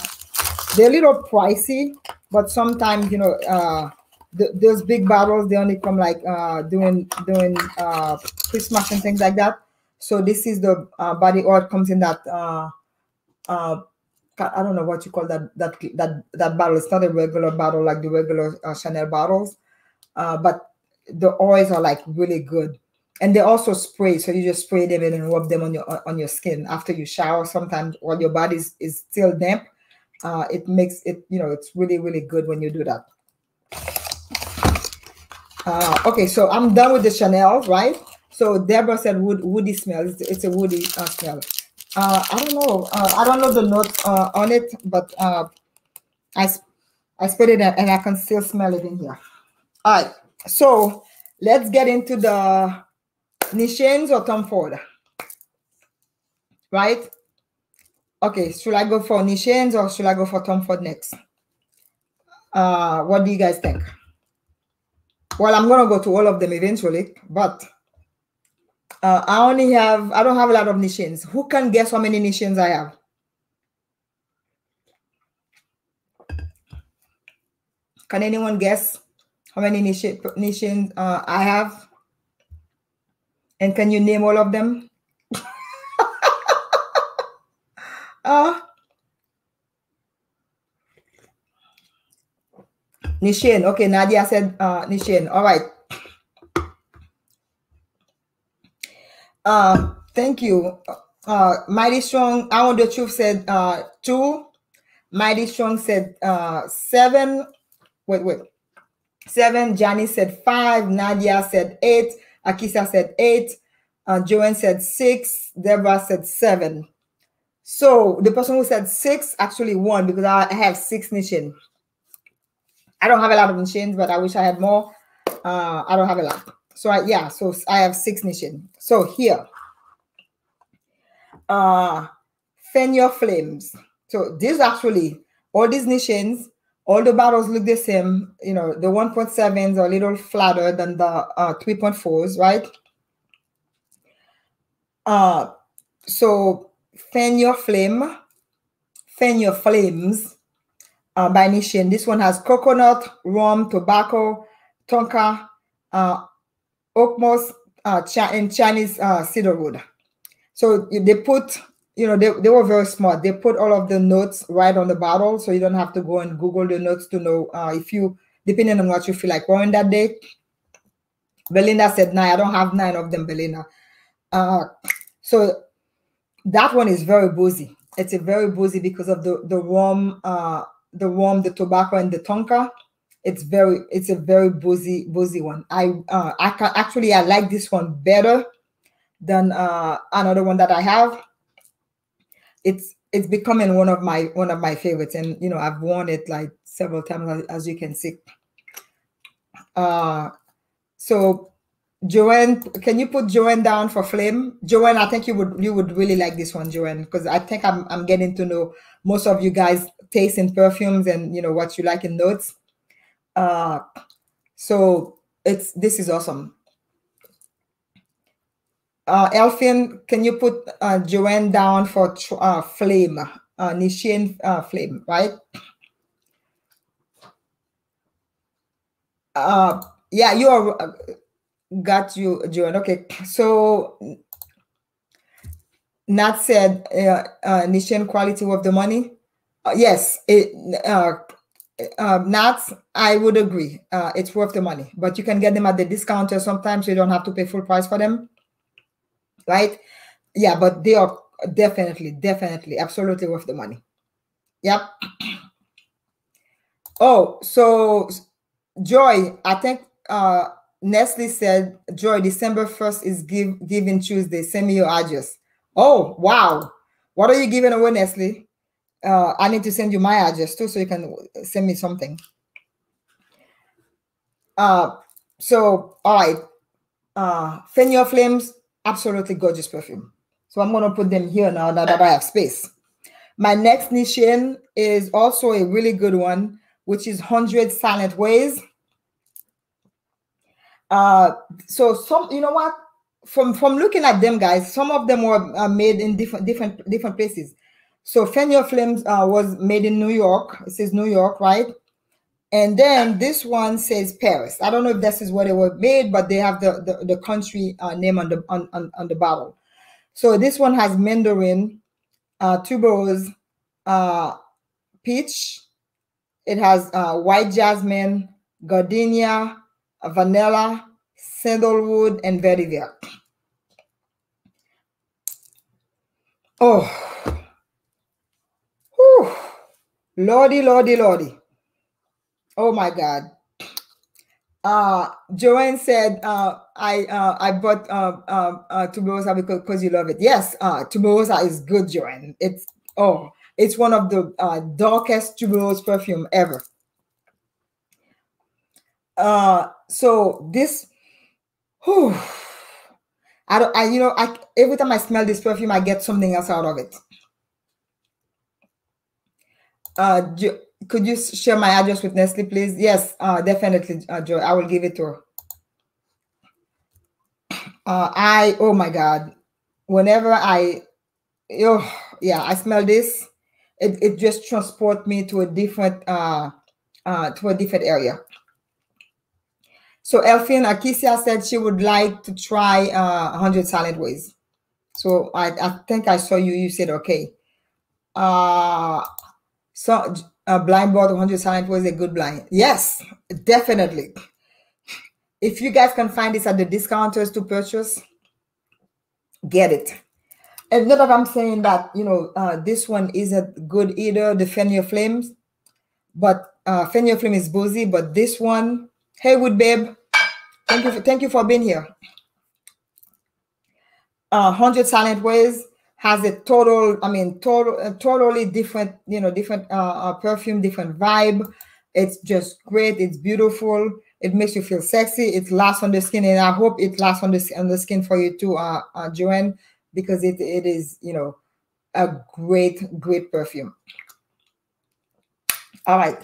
They're a little pricey, but sometimes, you know, those big bottles, they only come like during Christmas and things like that. So this is the body oil. Comes in that I don't know what you call that bottle. It's not a regular bottle like the regular Chanel bottles. but the oils are like really good. And they also spray, so you just spray them in and rub them on your skin after you shower sometimes while your body is still damp. It makes it, you know, it's really, really good when you do that. Okay, so I'm done with the Chanel, right? So Deborah said woody smell. It's a woody smell. I don't know. I don't know the notes on it, but I sprayed it and I can still smell it in here. All right, so let's get into the Nishane's or Tom Ford, right? Okay, should I go for Nishane's or should I go for Tom Ford next? What do you guys think? Well, I'm gonna go to all of them eventually, but I don't have a lot of Nishane's. Who can guess how many Nishane's I have? Can anyone guess how many Nishane's I have? And can you name all of them? Nishane. Okay, Nadia said Nishane. All right. Thank you. Mighty Strong, I Want the Truth said 2. Mighty Strong said 7. Wait. 7. Janice said 5. Nadia said 8. Akissia said 8. Joanne said 6. Deborah said 7. So the person who said 6 actually won because I have 6 Nishane. I don't have a lot of Nishane's, but I wish I had more. I don't have a lot. So I have 6 Nishane. So here, fan your flames. So this actually, all these Nishane's, all the bottles look the same. You know, the 1.7s are a little flatter than the 3.4s, right? So fan your flame, fan your flames. By Nishane. This one has coconut, rum, tobacco, tonka, oak moss, and Chinese cedarwood. So they put, you know, they were very smart. They put all of the notes right on the bottle, so you don't have to go and Google the notes to know if you, depending on what you feel like pouring that day. Belinda said 9. I don't have 9 of them, Belinda. So that one is very boozy. It's a very boozy because of the rum, the tobacco, and the tonka. It's a very boozy one. I can actually, I like this one better than another one that I have. It's becoming one of my favorites, and you know, I've worn it like several times, as you can see. So Joanne, can you put Joanne down for flame? Joanne, I think you would really like this one, Joanne, because I think I'm getting to know most of you guys' taste in perfumes and you know what you like in notes. So this is awesome. Elfine, can you put Joanne down for flame? Nishane flame, right? Yeah, you are. Got you, Joanne. Okay, so Nat said Nishane quality worth the money. Yes, Nat, I would agree. It's worth the money, but you can get them at the discounter sometimes. You don't have to pay full price for them, right? Yeah, but they are definitely, absolutely worth the money. Yep. Oh, so Joy, I think. Nestle said, Joy, December 1st is Giving Tuesday. Send me your address. Oh, wow. What are you giving away, Nestle? I need to send you my address too, so you can send me something. So, all right. Fan Your Flames, absolutely gorgeous perfume. So I'm going to put them here now that I have space. My next Nishane is also a really good one, which is 100 Silent Ways. So some, you know what, from looking at them, guys, some of them were made in different places. So Fan Your Flames was made in New York. It says New York, right? And then this one says Paris. I don't know if this is where they were made, but they have the country name on the on the bottle. So this one has mandarin, tuberose, peach. It has white jasmine, gardenia, vanilla, sandalwood, and vetiver. Oh, whew. Lordy, lordy, lordy. Oh my God. Joanne said, I bought tuberosa because you love it. Yes, tuberosa is good, Joanne. It's, oh, it's one of the darkest tuberose perfume ever. So this, whew, I every time I smell this perfume, I get something else out of it. Could you share my address with Nestle, please? Yes, definitely, Joy. I will give it to her. Oh my God. Whenever I smell this, it just transports me to a different area. So Elfine Akissia said she would like to try 100 silent ways. So I think I saw you. You said okay. So a blind bought 100 silent ways, a good blind. Yes, definitely. If you guys can find this at the discounters to purchase, get it. And not that I'm saying that, you know, this one isn't good either, the Fenrir Flames, but Fenrir Flame is boozy, but this one. Hey, Wood Babe, thank you for being here. 100 Silent Ways has a total, totally different, you know, different perfume, different vibe. It's just great. It's beautiful. It makes you feel sexy. It lasts on the skin, and I hope it lasts on the skin for you too, Joanne, because it is, you know, a great perfume. All right.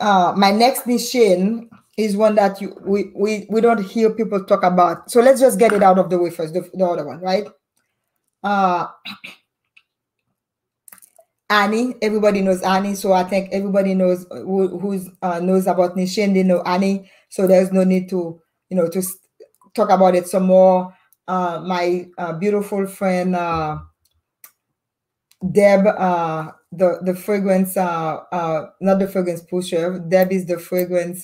My next Nishane is one that we don't hear people talk about. So let's just get it out of the way first, the other one, right? Ani, everybody knows Ani. So I think everybody knows who knows about Nishane, they know Ani. So there's no need to, you know, to talk about it some more. My beautiful friend, Deb, the fragrance, not the fragrance pusher. Deb is the fragrance.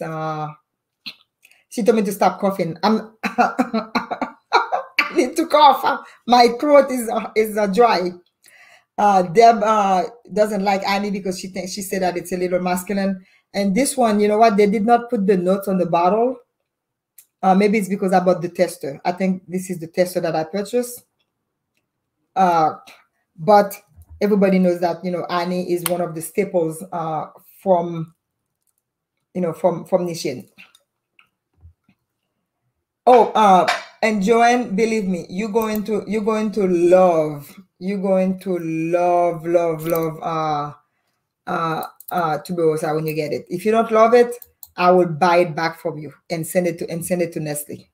She told me to stop coughing. I need to cough. My throat is dry. Deb doesn't like Annie because she said that it's a little masculine. And this one, you know what? They did not put the notes on the bottle. Maybe it's because I bought the tester. I think this is the tester that I purchased. But everybody knows that, you know, Ani is one of the staples from Nishane. And Joanne, believe me, you're going to love tuberosa when you get it. If you don't love it, I will buy it back from you and send it to Nestle.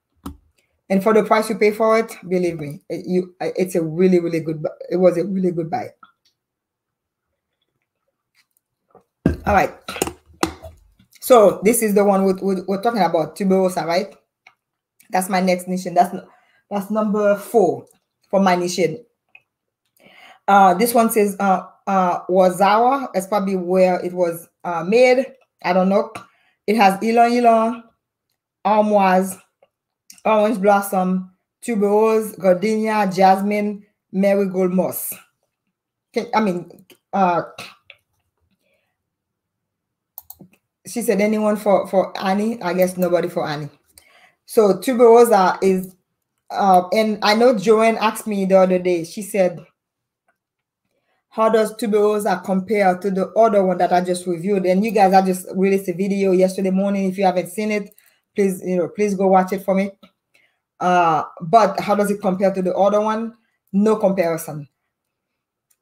And for the price you pay for it, believe me, it was a really good buy. All right. So this is the one we're talking about, tuberosa, right? That's my next Nishane. That's number 4 for my Nishane. This one says Wazawa. That's probably where it was made. I don't know. It has ylang-ylang, armoise, orange blossom, tuberose, gardenia, jasmine, marigold moss. She said anyone for Annie? I guess nobody for Annie. So tuberosa is, and I know Joanne asked me the other day, she said, how does tuberosa compare to the other one that I just reviewed? And you guys, I just released a video yesterday morning. If you haven't seen it, please, you know, please go watch it for me. But how does it compare to the other one? No comparison.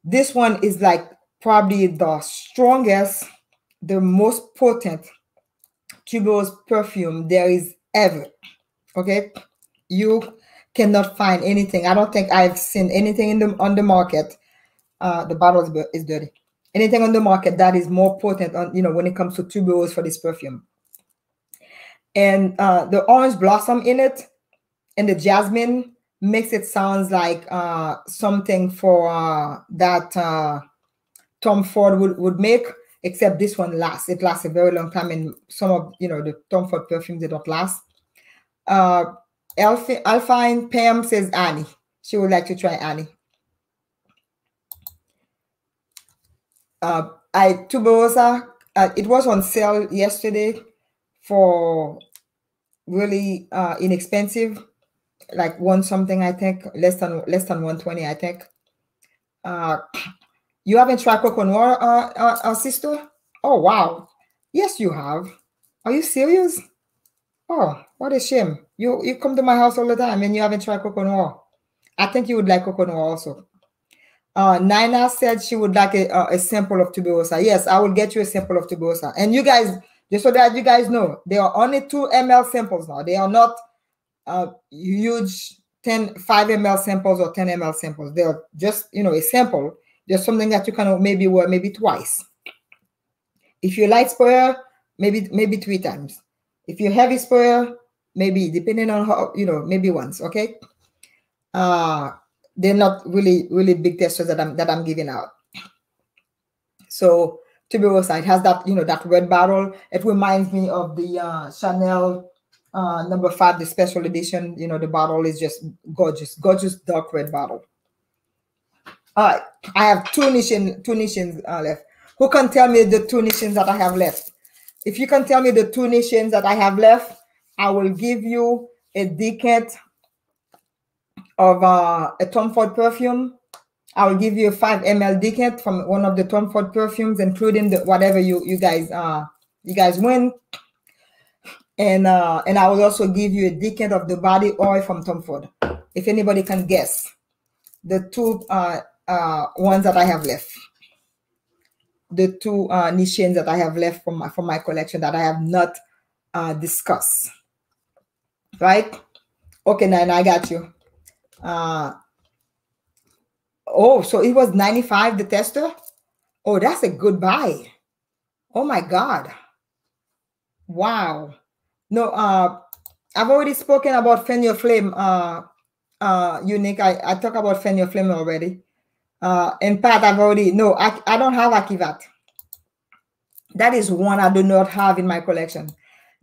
This one is like probably the strongest, the most potent tuberose perfume there is ever. Okay, you cannot find anything. I don't think I've seen anything on the market. The bottle is dirty. Anything on the market that is more potent on, you know, when it comes to tuberose for this perfume. And the orange blossom in it and the jasmine makes it sounds like something for that Tom Ford would make. except this one lasts. It lasts a very long time, and some of, you know, the Tom Ford perfumes, they don't last. Elfine, Pam says Ani. She would like to try Ani. Tuberosa, it was on sale yesterday for really inexpensive, like one something, I think, less than 120, I think. You haven't tried Coco Noir, sister? Oh, wow. Yes, you have. Are you serious? Oh, what a shame. You come to my house all the time and you haven't tried Coco Noir. I think you would like Coco Noir also. Nina said she would like a sample of Tuberosa. Yes, I will get you a sample of Tuberosa. And you guys, just so that you guys know, there are only 2 ml samples now. They are not huge 5 ml samples or 10 ml samples. They are just, you know, a sample. Just something that you can maybe wear maybe twice. If you're light sprayer, maybe 3 times. If you're heavy sprayer, maybe, depending on how, you know, maybe once. Okay. They're not really big testers that I'm giving out. So Tuberosa, it has that, you know, that red bottle. It reminds me of the Chanel No. 5, the special edition. You know, the bottle is just gorgeous, gorgeous dark red bottle. All right, I have two Nishans left. Who can tell me the two Nishans that I have left? If you can tell me the two Nishans that I have left, I will give you a decant of a Tom Ford perfume. I will give you a 5 ml decant from one of the Tom Ford perfumes, including whatever you guys win. And I will also give you a decant of the body oil from Tom Ford. If anybody can guess the two ones that I have left, the two Nishans that I have left from my collection that I have not discussed, right? Okay, Nana, I got you. Oh, so it was 95, the tester. Oh, that's a good buy. Oh my God. Wow. No, I've already spoken about Fan Your Flame, Unique. I talked about Fan Your Flame already. And Pat, I've already, no, I don't have Akivat. That is one I do not have in my collection.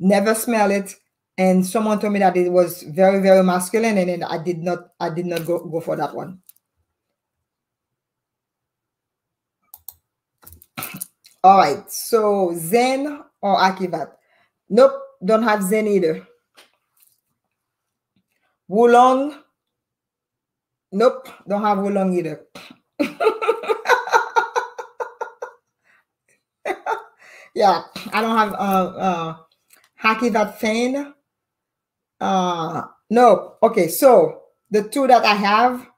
Never smell it. And someone told me that it was very, very masculine, and then I did not go for that one. All right, so Zen or Akivat? Nope, don't have Zen either. Wulong? Nope, don't have Wulong either. Yeah, I don't have Akivat Fane. No, okay, so the two that I have,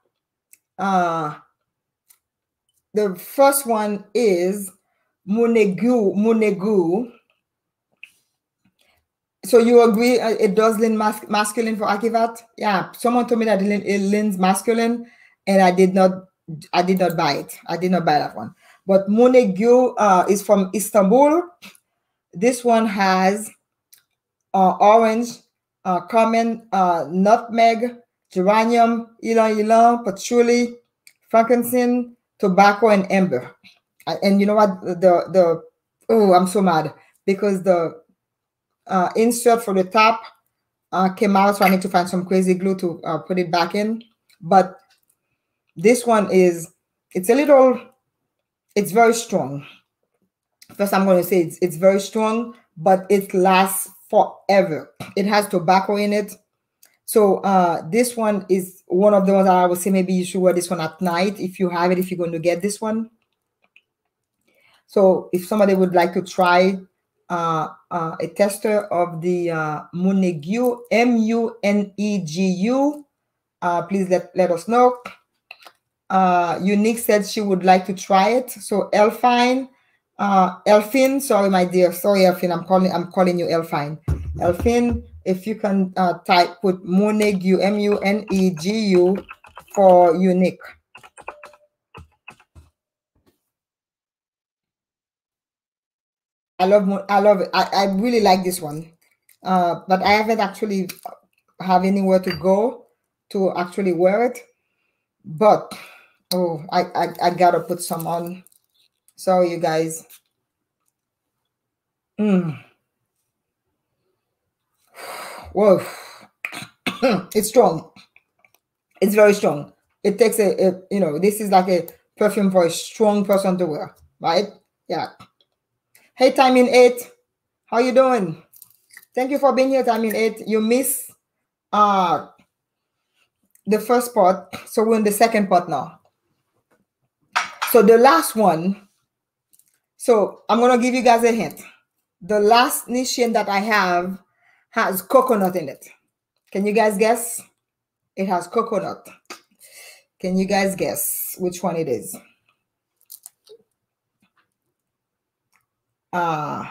the first one is Munegu. So you agree it does lean masculine for Akivat? Yeah, someone told me that it leans masculine, and I did not buy it. I did not buy that one. But Munegu is from Istanbul. This one has orange, common, nutmeg, geranium, ylang-ylang, patchouli, frankincense, tobacco, and amber. And you know what? Oh, I'm so mad because the insert for the top came out, so I need to find some crazy glue to put it back in. But this one is, it's very strong. First, I'm going to say it's very strong, but it lasts forever. It has tobacco in it. So this one is one of the ones that I would say maybe you should wear this one at night if you have it, if you're going to get this one. So if somebody would like to try a tester of the Munegu, M-U-N-E-G-U, please let us know. Unique said she would like to try it. So Elfine, Elfine, sorry, my dear. Sorry, Elfine, I'm calling you Elfine. Elfine, if you can put Munegu, M-U-N-E-G-U for Unique. I love it. I really like this one, but I haven't actually have anywhere to go to actually wear it. But oh, I gotta put some on. Sorry, you guys. Whoa. It's strong. It's very strong. It takes a, you know, this is like a perfume for a strong person to wear, right? Yeah. Hey, Timing 8. How you doing? Thank you for being here, Timing 8. You missed the first part, so we're in the second part now. So the last one, so I'm going to give you guys a hint. The last Nishane that I have has coconut in it. Can you guys guess? It has coconut. Can you guys guess which one it is? I'm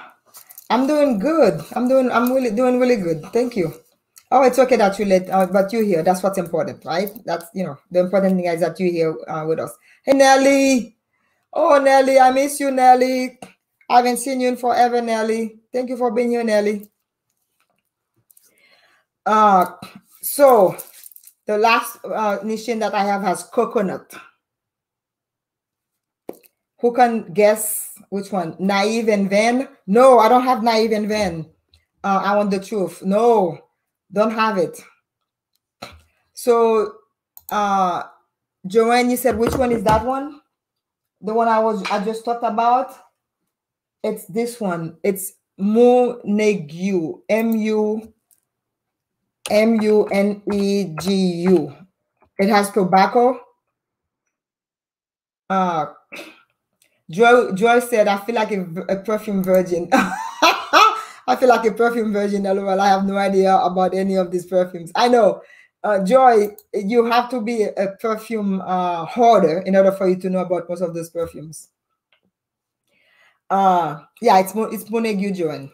doing good. I'm really doing good. Thank you. Oh, it's okay that you late, but you're here. That's what's important, right? That's, you know, the important thing is that you're here with us. Hey, Nelly. Oh, Nelly, I miss you, Nelly. I haven't seen you in forever, Nelly. Thank you for being here, Nelly. So the last Nishane that I have has coconut. Who can guess which one? Naive and Van? No, I don't have Naive and Van. I want the truth. No, don't have it. So, Joanne, you said which one is that one? The one I just talked about. It's this one. It's Munegu. M-U-N-E-G-U. It has tobacco. Joy said, I feel like a perfume virgin. I feel like a perfume virgin. LOL. I have no idea about any of these perfumes. I know. Joy, you have to be a perfume hoarder in order for you to know about most of those perfumes. Yeah, it's Munegu, Joanne.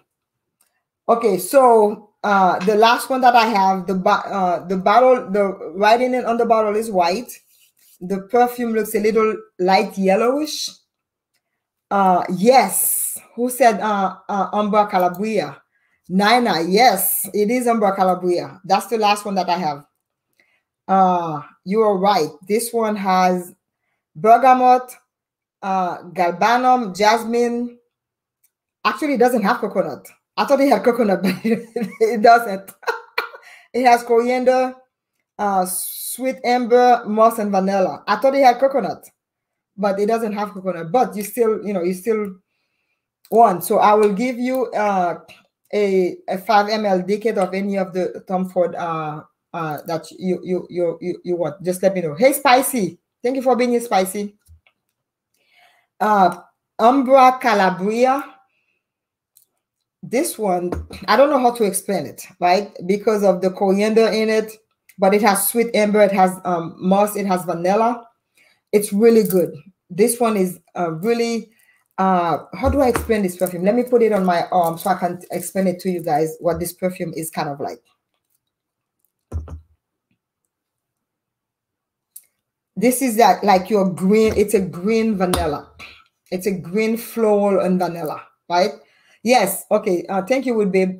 Okay, so the last one that I have, the bottle, the writing on the bottle is white. The perfume looks a little light yellowish. Yes. Who said Umbra Calabria? Nina, yes, it is Umbra Calabria. That's the last one that I have. You are right. This one has bergamot, galbanum, jasmine. Actually, it doesn't have coconut. I thought it had coconut, but it doesn't. It has coriander, sweet amber, moss, and vanilla. I thought it had coconut, but it doesn't have coconut, but you still, you know, you still won. So I will give you a 5 ml decant of any of the Tom Ford that you want. Just let me know. Hey, Spicy. Thank you for being here, Spicy. Umbra Calabria. This one, I don't know how to explain it, right? Because of the coriander in it, but it has sweet amber, it has moss, it has vanilla. It's really good. This one is really, how do I explain this perfume? Let me put it on my arm so I can explain it to you guys what this perfume is kind of like. This is that, like your green, it's a green vanilla. It's a green floral and vanilla, right? Yes, okay. Thank you, Wood Babe.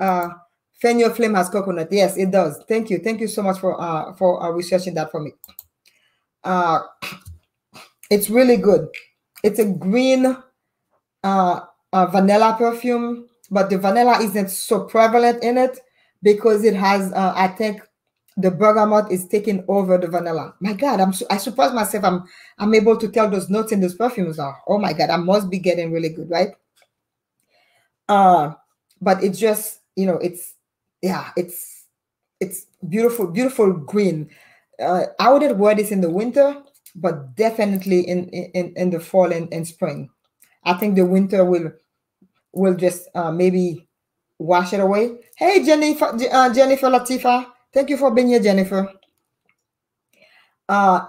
Fenio Flame has coconut. Yes, it does. Thank you. Thank you so much for researching that for me. It's really good. It's a green vanilla perfume, but the vanilla isn't so prevalent in it because it has, I think, the bergamot is taking over the vanilla. My God, I surprised myself. I'm able to tell those notes in those perfumes now. Oh my God, I must be getting really good, right? But it just, you know, it's, yeah, it's beautiful, beautiful green. I wouldn't wear this in the winter, but definitely in the fall and spring. I think the winter will just maybe wash it away. Hey, Jennifer Latifa. Thank you for being here, Jennifer.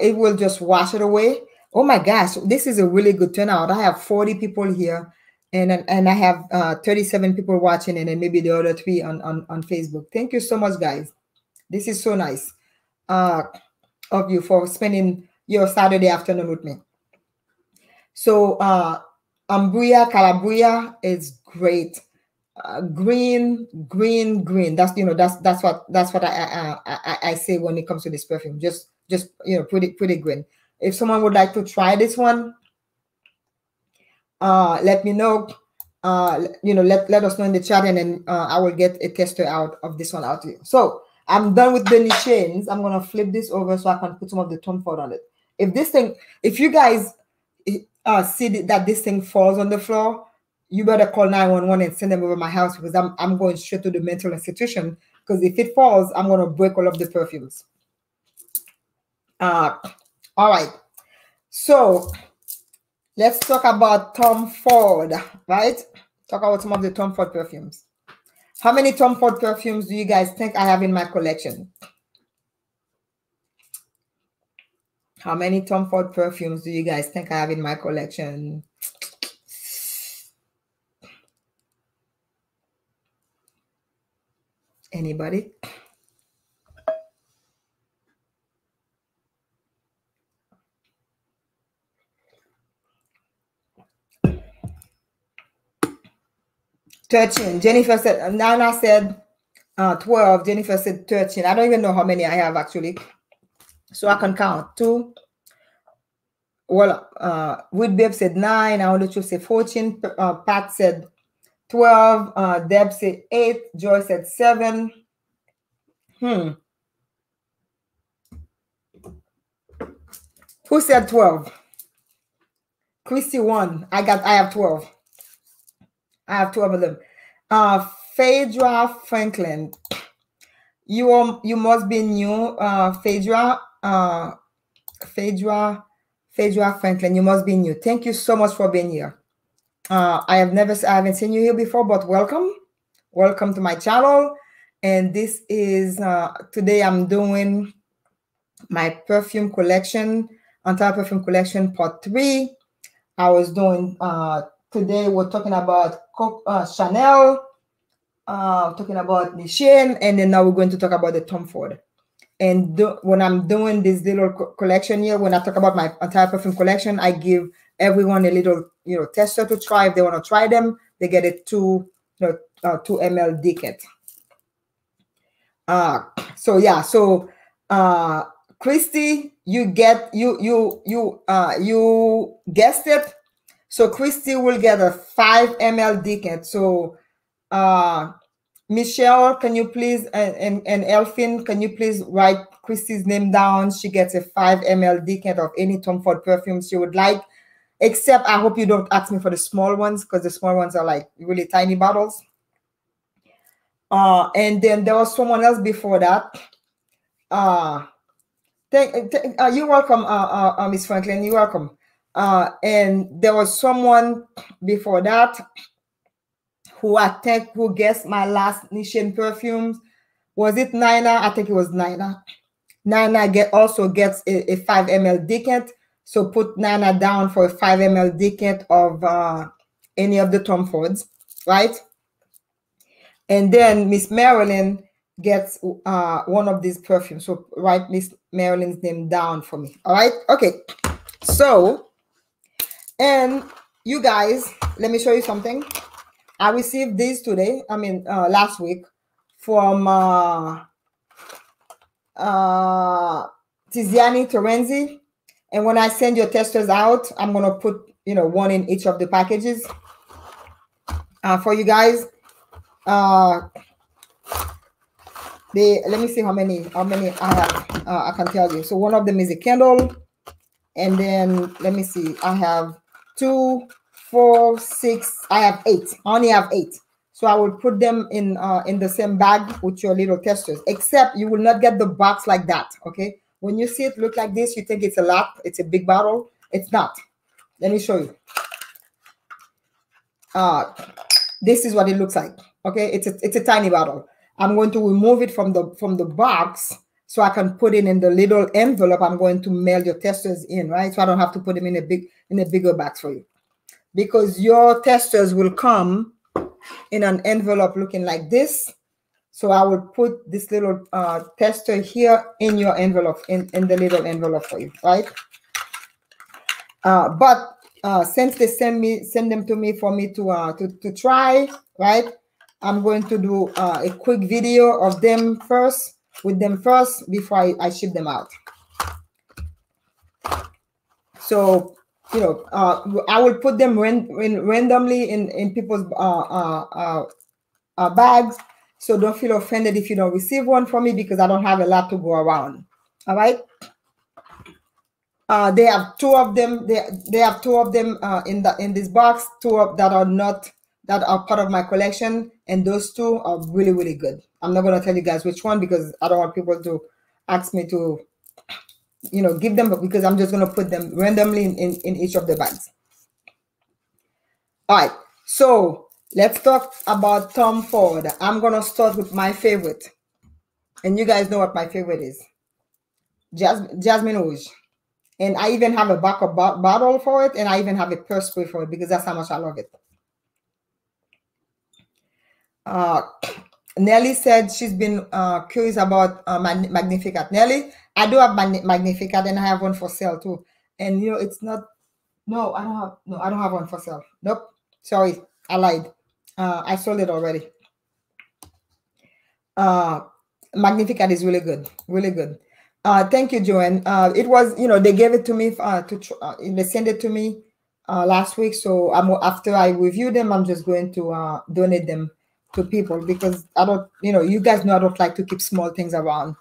It will just wash it away. Oh my gosh, this is a really good turnout. I have 40 people here. And I have 37 people watching, and then maybe the other 3 on Facebook. Thank you so much, guys. This is so nice of you for spending your Saturday afternoon with me. So Umbria Calabria is great. Green, green, green. That's, you know, that's what I say when it comes to this perfume. Just you know, pretty green. If someone would like to try this one, let me know. let us know in the chat, and then I will get a tester out of this one out to you. So I'm done with the Nishanes. I'm gonna flip this over so I can put some of the Tom Ford on it. If this thing, if you guys see that this thing falls on the floor, you better call 911 and send them over my house, because I'm going straight to the mental institution. Because if it falls, I'm gonna break all of the perfumes. All right. So let's talk about Tom Ford, right? Talk about some of the Tom Ford perfumes. How many Tom Ford perfumes do you guys think I have in my collection? How many Tom Ford perfumes do you guys think I have in my collection? Anybody? Jennifer said, Nana said 12. Jennifer said 13. I don't even know how many I have, actually. So I can count. 2. Well, Woodbabe said 9. Aoluchu said 14. Pat said 12. Deb said 8. Joy said 7. Who said 12? Christy won. I have 12. I have 12 of them. Phaedra Franklin. You must be new, Phaedra Franklin. You must be new. Thank you so much for being here. I haven't seen you here before, but welcome. Welcome to my channel. And this is today I'm doing my perfume collection, entire perfume collection part 3. I was doing today we're talking about Chanel, talking about Nishane, and then now we're going to talk about the Tom Ford. And when I'm doing this little collection here, when I talk about my entire perfume collection, I give everyone a little, tester to try. If they want to try them, they get a 2 ml decant. So Christy, you guessed it. So Christy will get a 5 ml decant. So Michelle, can you please, and Elfine, can you please write Christy's name down? She gets a 5 ml decant of any Tom Ford perfume she would like. Except I hope you don't ask me for the small ones, because the small ones are like really tiny bottles. And then there was someone else before that. You're welcome, Miss Franklin. You're welcome. And there was someone before that who I think who guessed my last Nishane perfumes. Was it Nina? I think it was Nina. Nina also gets a 5 ml decant. So put Nina down for a 5 ml decant of any of the Tom Fords, right? And then Miss Marilyn gets one of these perfumes. So write Miss Marilyn's name down for me. All right? Okay. So... and you guys, let me show you something. I received these today, last week, from Tiziani Terenzi. And when I send your testers out, I'm going to put, one in each of the packages for you guys. Let me see how many I have. I can tell you. So one of them is a candle. And then let me see. I have 2, 4, 6. I have 8. I only have 8. So I will put them in the same bag with your little testers. Except you will not get the box like that. Okay. When you see it look like this, you think it's a lot. It's a big bottle. It's not. Let me show you. This is what it looks like. Okay. It's a tiny bottle. I'm going to remove it from the box so I can put it in the little envelope I'm going to mail your testers in, right? So I don't have to put them in a bigger box for you, because your testers will come in an envelope looking like this. So I will put this little tester here in your envelope, in the little envelope for you, right? But since they send them to me for me to try, right? I'm going to do a quick video of them first. With them first before I ship them out. So you know, I will put them randomly in people's bags. So don't feel offended if you don't receive one from me, because I don't have a lot to go around. All right. They have two of them. They have two of them in this box. Two of that are not, that are part of my collection, and those two are really, really good. I'm not gonna tell you guys which one because I don't want people to ask me to, you know, give them, but because I'm just gonna put them randomly in each of the bags. All right, so let's talk about Tom Ford. I'm gonna start with my favorite, and you guys know what my favorite is, Jasmine Rouge. And I even have a backup bottle for it, and I even have a purse spray for it because that's how much I love it. Nelly said she's been curious about Magnificat. Nelly, I do have Magnificat, and I have one for sale too. And you know, it's not. No, I don't have. No, I don't have one for sale. Nope. Sorry, I lied. I sold it already. Magnificat is really good. Really good. Thank you, Joanne. It was, you know, they gave it to me they sent it to me last week. So after I review them, I'm just going to donate them to people because I don't, you know, you guys know I don't like to keep small things around.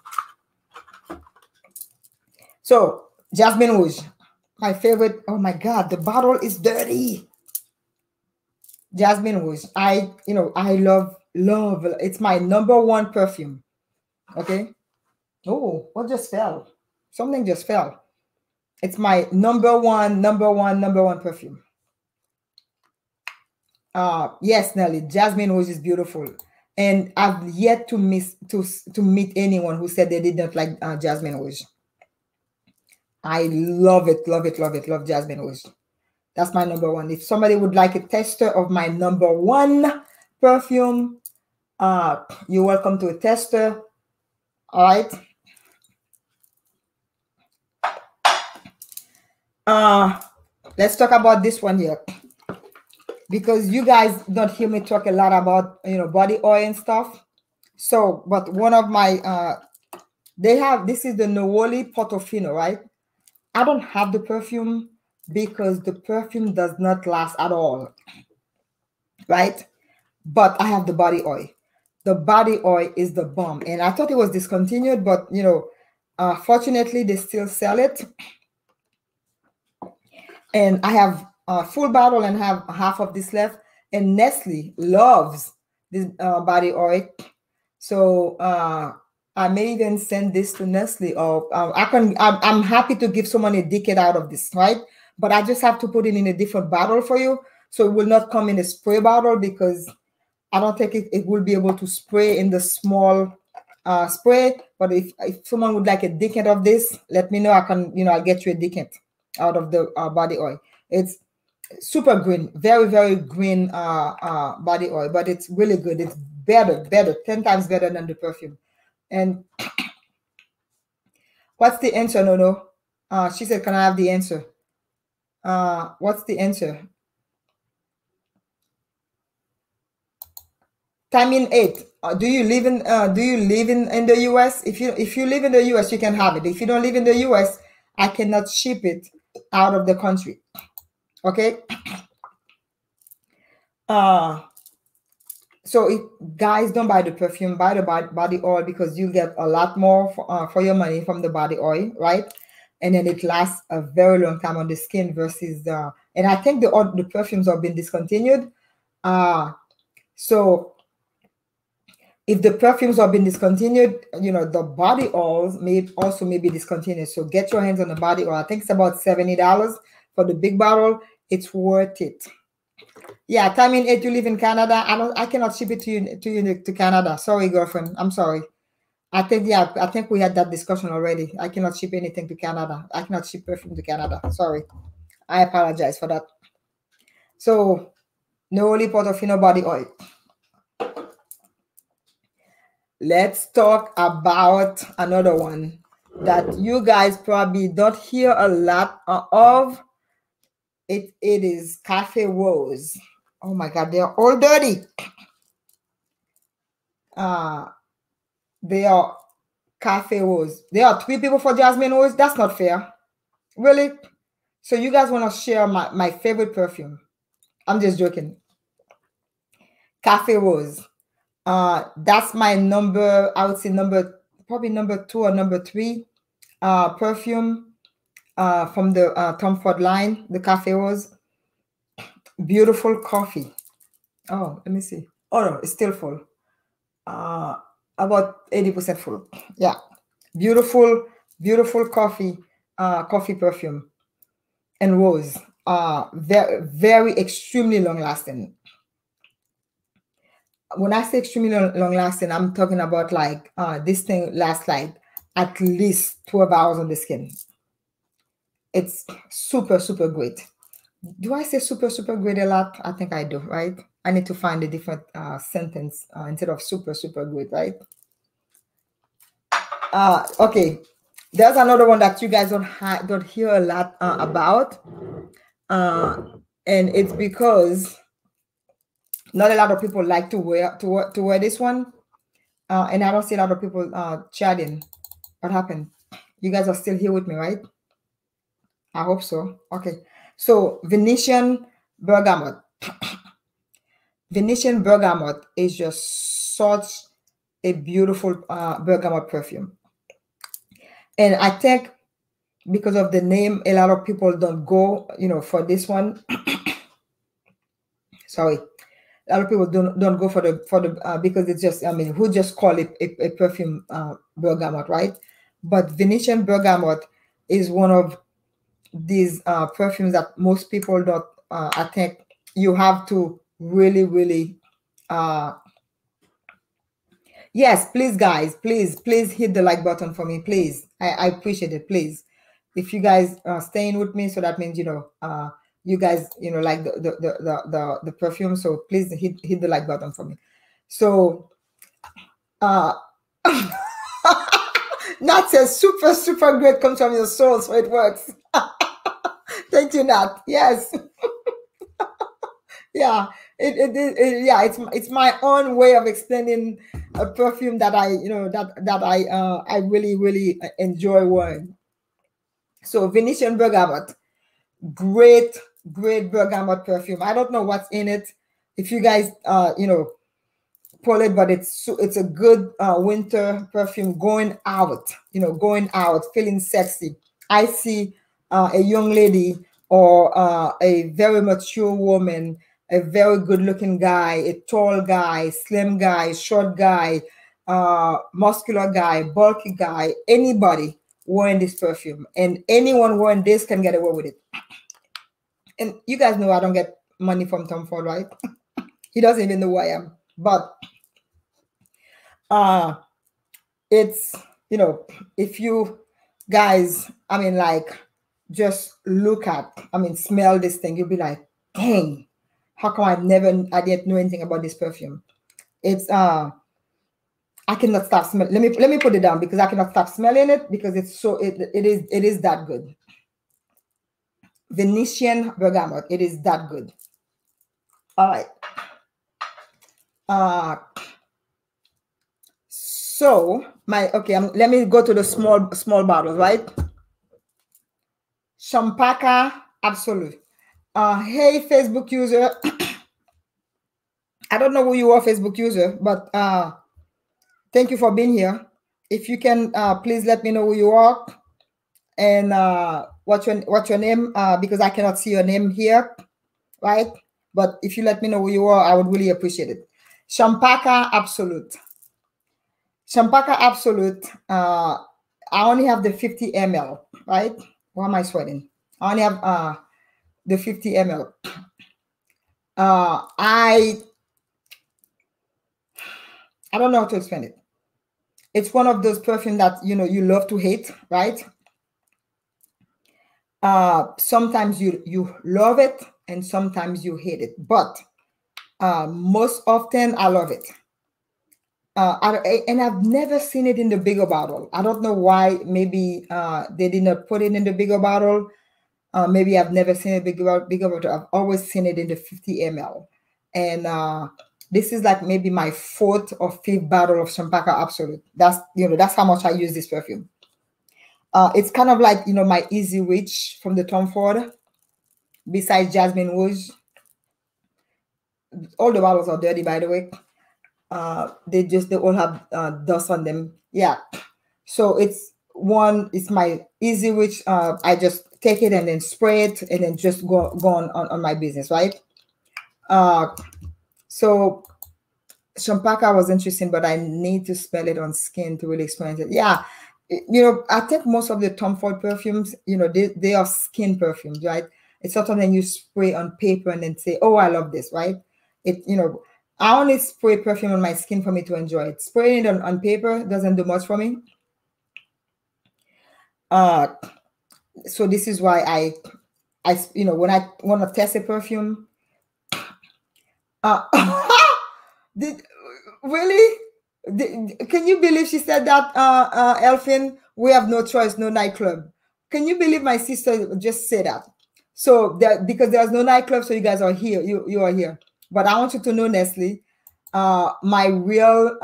So Jasmine Rouge, my favorite. Oh my God, the bottle is dirty. Jasmine Rouge, you know, I love. It's my #1 perfume. Okay. Oh, what just fell? Something just fell. It's my number one perfume. Yes, Nelly, Jasmine Rouge is beautiful. And I've yet to meet anyone who said they didn't like Jasmine Rouge. I love it, love it, love it, love Jasmine Rouge. That's my #1. If somebody would like a tester of my #1 perfume, you're welcome to a tester. All right. Let's talk about this one here, because you guys don't hear me talk a lot about, you know, body oil and stuff. So, but one of my they have, this is the Nuoli Portofino, right? I don't have the perfume because the perfume does not last at all, right? But I have the body oil. The body oil is the bomb, and I thought it was discontinued, but you know, fortunately they still sell it. And I have a full bottle and have half of this left. And Nestle loves this body oil, so I may even send this to Nestle. Or I can. I'm happy to give someone a decade out of this, right? But I just have to put it in a different bottle for you, so it will not come in a spray bottle because I don't think it will be able to spray in the small spray. But if someone would like a decant of this, let me know. I can, you know, I'll get you a decant out of the body oil. It's super green, very, very green body oil, but it's really good. It's better, 10 times better than the perfume. And what's the answer, Nono? She said, can I have the answer? What's the answer? Timing 8. Do you live in the US? If you live in the US, you can have it. If you don't live in the US, I cannot ship it out of the country. Okay. So if guys, don't buy the perfume, buy the body oil, because you get a lot more for your money from the body oil, right? And then it lasts a very long time on the skin versus the. And I think the perfumes have been discontinued. So. If the perfumes have been discontinued, you know, the body oils may also be discontinued. So get your hands on the body oil. I think it's about $70 for the big bottle. It's worth it. Yeah, Timing 8. You live in Canada. I cannot ship it to Canada. Sorry, girlfriend. I'm sorry. I think we had that discussion already. I cannot ship anything to Canada. I cannot ship perfume to Canada. Sorry. I apologize for that. So Nuoli Portofino body oil. Let's talk about another one that you guys probably don't hear a lot of. It is Cafe Rose. Oh my God, they are all dirty. They are Cafe Rose. There are 3 people for Jasmine Rose. That's not fair. Really? So you guys want to share my favorite perfume? I'm just joking. Cafe Rose. That's my number, I would say number 2 or number 3 perfume from the Tom Ford line, the Cafe Rose. Beautiful coffee. Oh, let me see. Oh, no, it's still full. About 80% full. Yeah. Beautiful, beautiful coffee, coffee perfume. And rose, very, very extremely long-lasting. When I say extremely long-lasting, I'm talking about like this thing lasts like at least 12 hours on the skin. It's super, super great. Do I say super, super great a lot? I think I do, right? I need to find a different sentence instead of super, super great, right? Okay. There's another one that you guys don't hear a lot about, and it's because not a lot of people like to wear this one, and I don't see a lot of people chatting. What happened? You guys are still here with me, right? I hope so. Okay, so Venetian Bergamot. Venetian Bergamot is just such a beautiful bergamot perfume. And I think because of the name, a lot of people don't go, you know, for this one. Sorry, a lot of people don't go for the because it's just, I mean, who just call it a perfume bergamot, right? But Venetian Bergamot is one of these perfumes that most people don't. I think you have to really, really. Yes, please, guys, please hit the like button for me, please. I appreciate it, please. If you guys are staying with me, so that means, you know, you guys, you know, like the perfume. So please hit the like button for me. So, Nats says super, super great comes from your soul, so it works. Thank you, Nat. Yes. Yeah, it's my own way of explaining a perfume that I, you know, that I really, really enjoy wearing. So Venetian Bergamot, great, great bergamot perfume. I don't know what's in it. If you guys, you know, pull it, but it's a good winter perfume. Going out, you know, going out, feeling sexy. I see a young lady or a very mature woman, a very good-looking guy, a tall guy, slim guy, short guy, muscular guy, bulky guy, anybody wearing this perfume. And anyone wearing this can get away with it. And you guys know I don't get money from Tom Ford, right? He doesn't even know who I am. But it's, you know, if you guys, I mean, like, just look at, I mean, smell this thing, you'll be like, dang. How come I didn't know anything about this perfume? It's I cannot stop smelling. Let me put it down because I cannot stop smelling it because it's so it is that good. Venetian Bergamot, it is that good. All right. So let me go to the small bottles, right? Champagne Absolu. Hey, Facebook user. I don't know who you are, Facebook user, but thank you for being here. If you can, please let me know who you are and what's your name, because I cannot see your name here, right? But if you let me know who you are, I would really appreciate it. Champagne Absolu. Champagne Absolu. I only have the 50 ml, right? Why am I sweating? I only have the 50 ml. I don't know how to explain it. It's one of those perfumes that, you know, you love to hate, right? Sometimes you love it and sometimes you hate it, but most often I love it. And I've never seen it in the bigger bottle. I don't know why. Maybe they did not put it in the bigger bottle. Maybe I've never seen it bigger bottle. I've always seen it in the 50 ml. And this is like maybe my 4th or 5th bottle of Champagne Absolu. That's, you know, that's how much I use this perfume. It's kind of like, you know, my Easy Witch from the Tom Ford, besides Jasmine Rouge. All the bottles are dirty, by the way. They all have dust on them. Yeah. So it's one, it's my Easy Witch. I just take it and then spray it and then just go on my business, right? So Champaka was interesting, but I need to smell it on skin to really experience it. Yeah. You know, I think most of the Tom Ford perfumes, you know, they are skin perfumes, right? It's not something you spray on paper and then say, oh, I love this, right? It, you know, I only spray perfume on my skin for me to enjoy it. Spraying it on paper doesn't do much for me. So this is why I you know, when I want to test a perfume, can you believe she said that, Elfine? We have no choice, no nightclub. Can you believe my sister just said that? So that, because there's no nightclub, so you guys are here. You are here. But I want you to know, Nestle, my real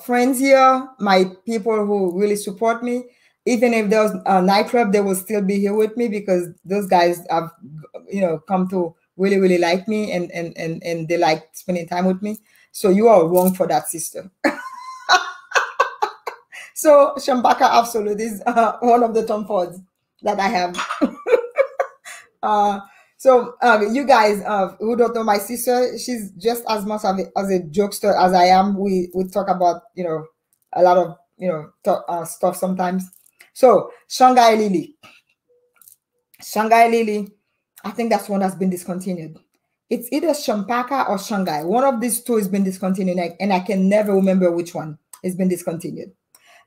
friends here, my people who really support me, even if there was a nightclub, they will still be here with me because those guys have, you know, come to really, really like me and they like spending time with me. So you are wrong for that, sister. So Shambaka Absolute is one of the Tom Fords that I have. You guys who don't know my sister, she's just as much as a jokester as I am. We talk about, you know, a lot of, you know, stuff sometimes. So Shanghai Lily. Shanghai Lily, I think that's one that's been discontinued. It's either Champaka or Shanghai. One of these two has been discontinued, and I can never remember which one has been discontinued.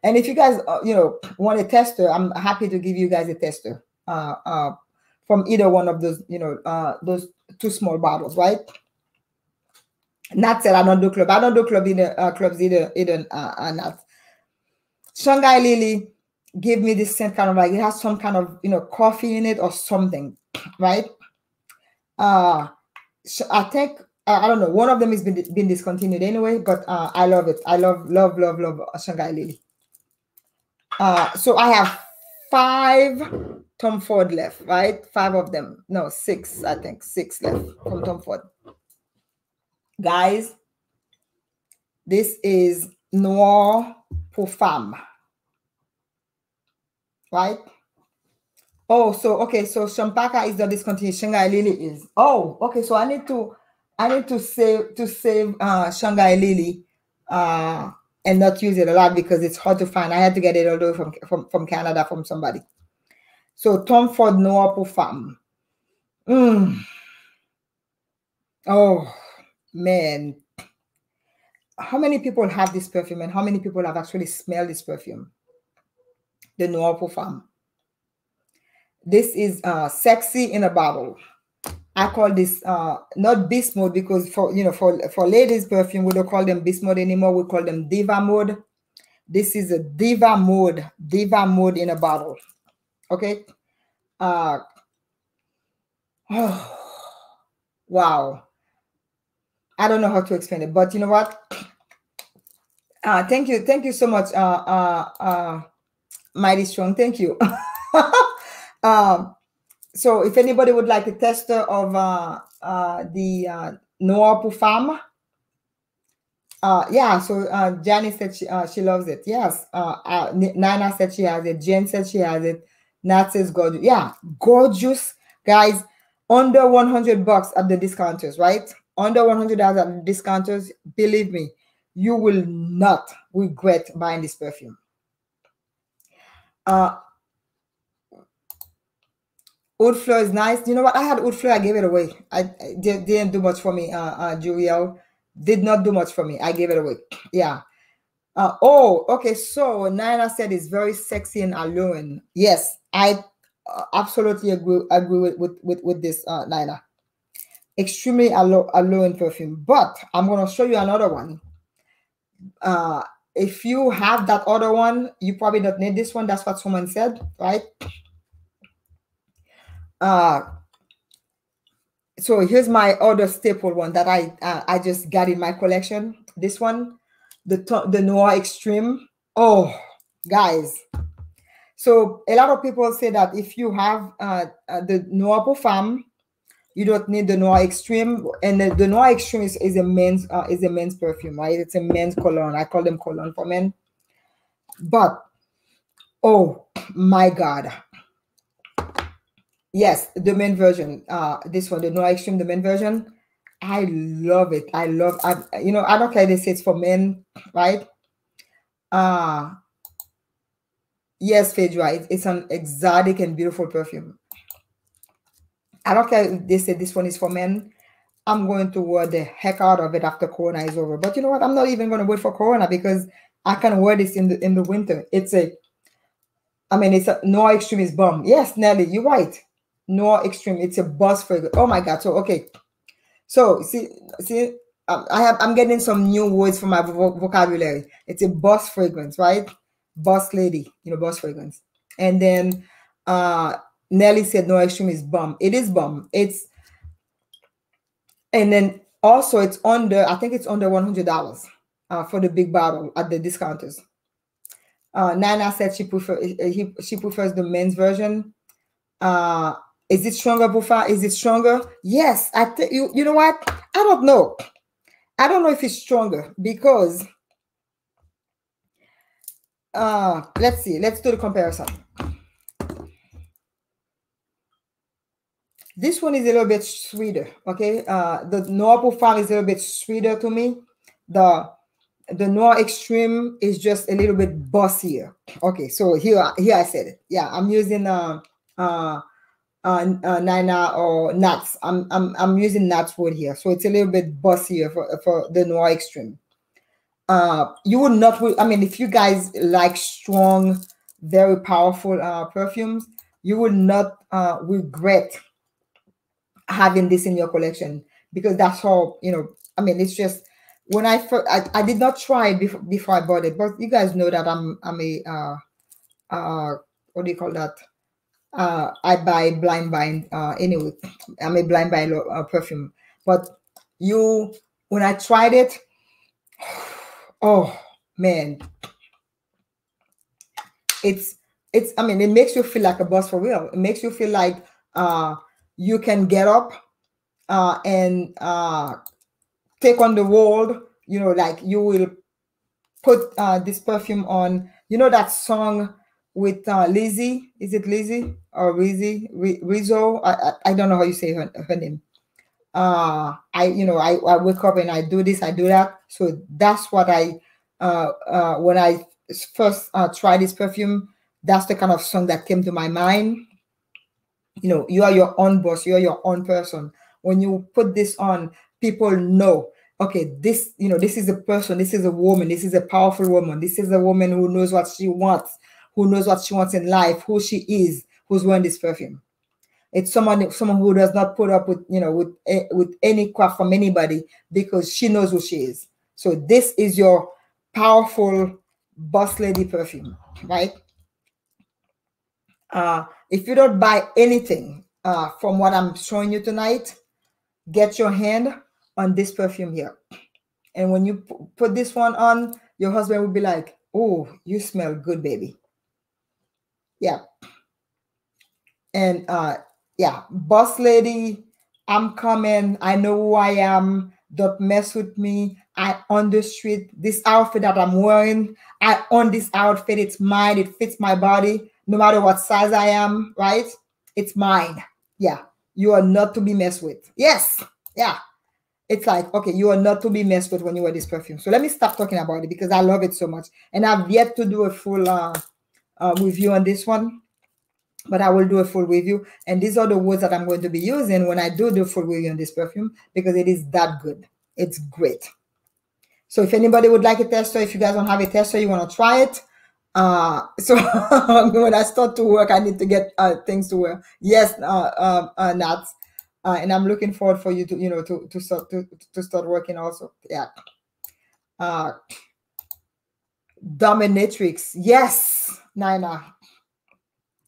And if you guys, you know, want a tester, I'm happy to give you guys a tester from either one of those, you know, those two small bottles, right? Nats said I don't do club. I don't do club either, clubs either. Nats. Shanghai Lily gave me this scent, kind of like it has some kind of, you know, coffee in it or something, right? So I think, I don't know. One of them has been discontinued anyway, but I love it. I love Shanghai Lily. So I have 5 Tom Ford left, right? 5 of them. No, 6, I think. 6 left from Tom Ford. Guys, this is Noir pour Femme. Right? Oh, so, okay. So Champaka is not discontinued. Shanghai Lily is. Oh, okay. So I need to save Shanghai Lily and not use it a lot because it's hard to find. I had to get it all the way from Canada from somebody. So Tom Ford Noir pour Femme. Oh man, how many people have this perfume and how many people have actually smelled this perfume? The Noir pour Femme. This is sexy in a bottle. I call this not beast mode because for, you know, for ladies perfume, we don't call them beast mode anymore. We call them diva mode. This is a diva mode in a bottle. Okay. Oh, wow. I don't know how to explain it, but you know what? Thank you so much, Mighty Strong. Thank you. So if anybody would like a tester of the Noir pour Femme, yeah, so Janice said she loves it. Yes, Nina said she has it. Jen said she has it. Nat says gorgeous. Yeah, gorgeous, guys. Under $100 at the discounters, right? Under $100 at the discounters. Believe me, you will not regret buying this perfume. Oud Fleur is nice. You know what? I had Oud Fleur. I gave it away. I didn't do much for me. Juriel did not do much for me. I gave it away. Yeah. Oh, okay. So Nina said it's very sexy and alluring. Yes, I absolutely agree with this, Nina. Extremely alluring perfume. But I'm going to show you another one. If you have that other one, you probably don't need this one. That's what someone said, right? So here's my other staple one that I just got in my collection. This one, the Noir Extreme. Oh, guys. So a lot of people say that if you have the Noir Profam, you don't need the Noir Extreme. And the Noir Extreme is a men's perfume, right? It's a men's cologne. I call them cologne for men. But, oh my God. Yes, the men version. This one, the Noir Extreme, the men version. I love it. I don't care. They say it's for men, right? Yes, Phaedra, it's an exotic and beautiful perfume. I don't care if they say this one is for men. I'm going to wear the heck out of it after Corona is over. But you know what? I'm not even going to wait for Corona because I can wear this in the winter. It's a Noir Extreme is bomb. Yes, Nelly, you're right. Noir Extreme, it's a buzz fragrance. Oh my God. So okay. So see, I'm getting some new words for my vocabulary. It's a buzz fragrance, right? Boss lady, boss fragrance. And then Nelly said Noir Extreme is bomb. It is bomb. And then also it's under, I think it's under $100 for the big bottle at the discounters. Nana said she prefers the men's version. Is it stronger, Bufa? Is it stronger? Yes. I think you know what? I don't know. I don't know if it's stronger because let's see. Let's do the comparison. This one is a little bit sweeter, okay? The Noir Profile is a little bit sweeter to me. The Noir Extreme is just a little bit bossier. Okay, so here I said it. Yeah, I'm using Nina or Nats. I'm using Nats wood here, so it's a little bit bossier for the Noir Extreme. You would not, if you guys like strong, very powerful perfumes, you will not regret having this in your collection because that's how, it's just, when I did not try it before I bought it, but you guys know that I'm a, what do you call that? I buy blind buying anyway. I'm a blind buy perfume, but when I tried it, oh man, it makes you feel like a boss for real. It makes you feel like you can get up and take on the world, like you will put this perfume on. That song with Lizzie, is it Lizzie or Rizzy? Rizzo? I don't know how you say her name. I wake up and I do this, I do that. So that's what when I first tried this perfume, that's the kind of song that came to my mind. You are your own boss, you're your own person. When you put this on, people know, okay, this, this is a person, this is a woman, this is a powerful woman. This is a woman who knows what she wants, in life, who she is, who's wearing this perfume. It's someone who does not put up with with any crap from anybody because she knows who she is. So this is your powerful boss lady perfume, right? If you don't buy anything from what I'm showing you tonight, get your hand on this perfume here. And when you put this one on, your husband will be like, "Oh, you smell good, baby." Yeah. And yeah, boss lady, I'm coming. I know who I am. Don't mess with me. I own the street. This outfit that I'm wearing, I own this outfit. It's mine. It fits my body. No matter what size I am, right? It's mine. Yeah. You are not to be messed with. Yes. Yeah. It's like, okay, you are not to be messed with when you wear this perfume. So let me stop talking about it because I love it so much. And I've yet to do a full review on this one. But I will do a full review. And these are the words that I'm going to be using when I do the full review on this perfume because it is that good. It's great. So if anybody would like a tester, if you guys don't have a tester, you want to try it. When I start to work, I need to get things to wear. Yes, Nats. And I'm looking forward for you to, to start working also. Yeah. Dominatrix. Yes, Nina.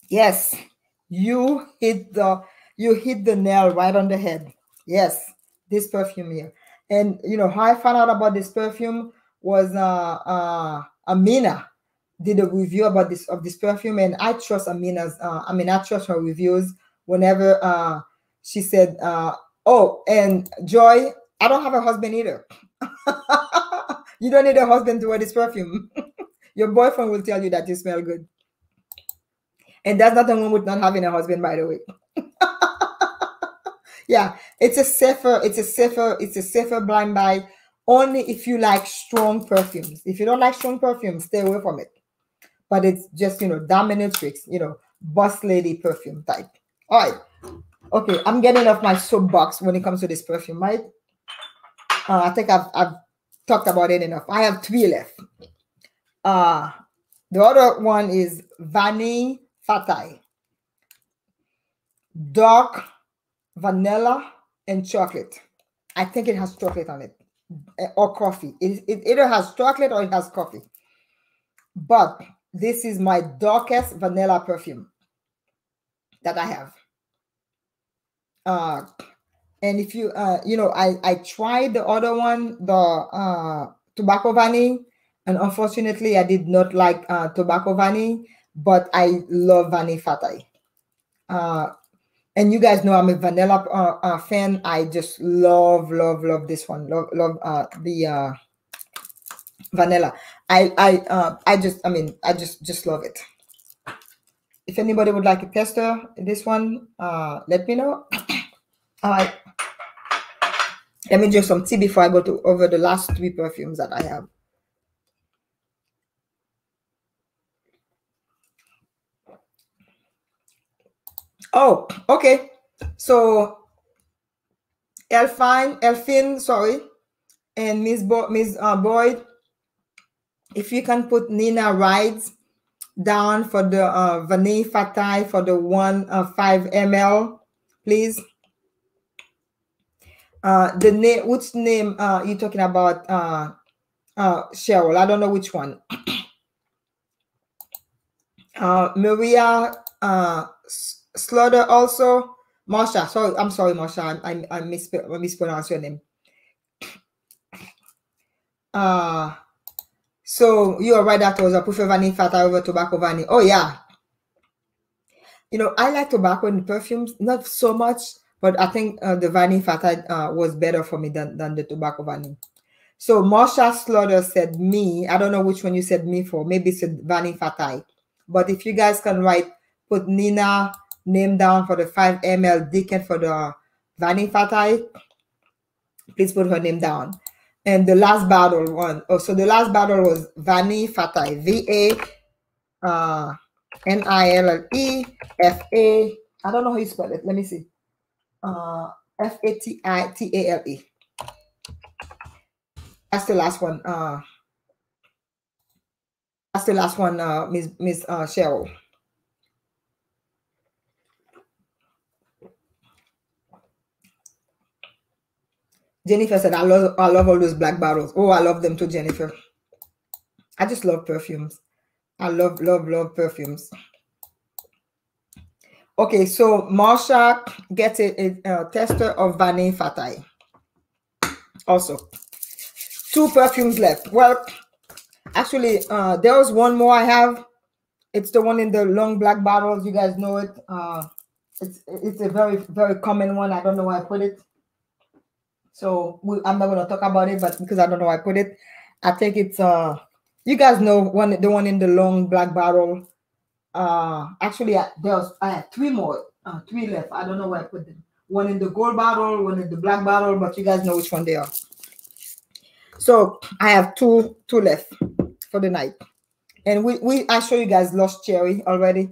Yes, you hit the nail right on the head. Yes, this perfume here. And how I found out about this perfume was Amina. did a review about this perfume, and I trust Amina's. I mean, I trust her reviews. Whenever she said, "Oh, and Joy, I don't have a husband either." You don't need a husband to wear this perfume. Your boyfriend will tell you that you smell good, and that's nothing wrong with not having a husband, by the way. Yeah, it's a safer blind buy. Only if you like strong perfumes. If you don't like strong perfumes, stay away from it. But it's just, you know, dominatrix, you know, boss lady perfume type. All right. Okay, I'm getting off my soapbox when it comes to this perfume, right? I think I've talked about it enough. I have three left. The other one is Magnificat. Dark vanilla and chocolate. I think it has chocolate on it. Or coffee. It either has chocolate or it has coffee. But this is my darkest vanilla perfume that I have. And if you you know, I tried the other one, the tobacco vanilla, and unfortunately I did not like tobacco vanilla, but I love Magnificat. And you guys know I'm a vanilla fan. I just love this one. Love the vanilla. I just love it. If anybody would like a tester, this one, let me know. All right. Let me drink some tea before I go to over the last three perfumes that I have. Oh, okay. So Elfine, sorry, and Miss Boyd, if you can put Nina Rides down for the Vanille Fatai for the 1.5 ml, please. The name, which name you talking about, Cheryl? I don't know which one. Maria Slaughter also, Marsha. Sorry, I'm sorry, Marsha. I mispronounced your name. So you are right. That was a prefer vanilla fata over tobacco vanilla. Oh yeah. You know, I like tobacco in perfumes, not so much, but I think the vanilla fata was better for me than the tobacco vanilla. So Marsha Slaughter said me. I don't know which one you said me for. Maybe it's vanilla fata. But if you guys can write, put Nina name down for the 5 ml decant for the Magnificat. Please put her name down. And the last bottle one. Oh, so the last bottle was Magnificat. V-A-N-I-L-L-E-F-A. I don't know how you spell it. Let me see. F-A-T-I-T-A-L-E. That's the last one. That's the last one, Miss Cheryl. Jennifer said, I love all those black bottles. Oh, I love them too, Jennifer. I just love perfumes. I love perfumes. Okay, so Marsha gets a tester of Vanille Fatai. Also, two perfumes left. Well, actually, there was one more I have. It's the one in the long black bottles. You guys know it. It's a very, very common one. I don't know why I put it. So I'm not going to talk about it, but because I don't know why I put it, I think it's, you guys know the one in the long black barrel. Actually, I had three more, three left. I don't know where I put them. One in the gold barrel, one in the black barrel, but you guys know which one they are. So I have two left for the night. And I show you guys Lost Cherry already.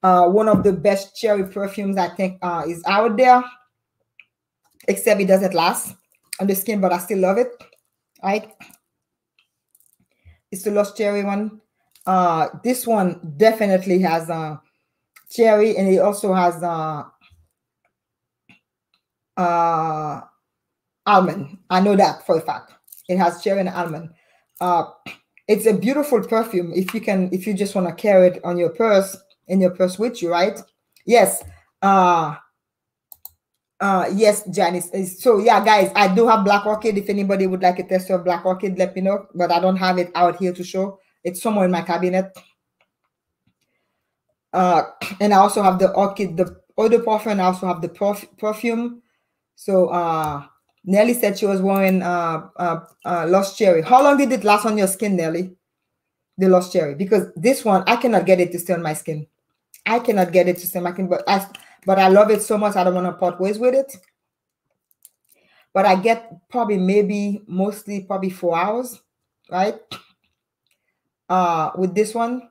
One of the best cherry perfumes I think is out there. Except it doesn't last on the skin, but I still love it. All right, it's the Lost Cherry one. This one definitely has cherry, and it also has almond. I know that for a fact. It has cherry and almond. It's a beautiful perfume. If you just want to carry it on your purse, with you, right? Yes. Yes, Janice. So yeah, guys, I do have Black Orchid. If anybody would like a tester of Black Orchid, let me know. But I don't have it out here to show. It's somewhere in my cabinet. And I also have the orchid, the eau de parfum, and I also have the perfume. So Nelly said she was wearing Lost Cherry. How long did it last on your skin, Nelly? The Lost Cherry, because this one I cannot get it to stay on my skin. I cannot get it to stay on my skin, but I love it so much I don't want to part ways with it. But I get probably maybe mostly probably 4 hours, right? With this one.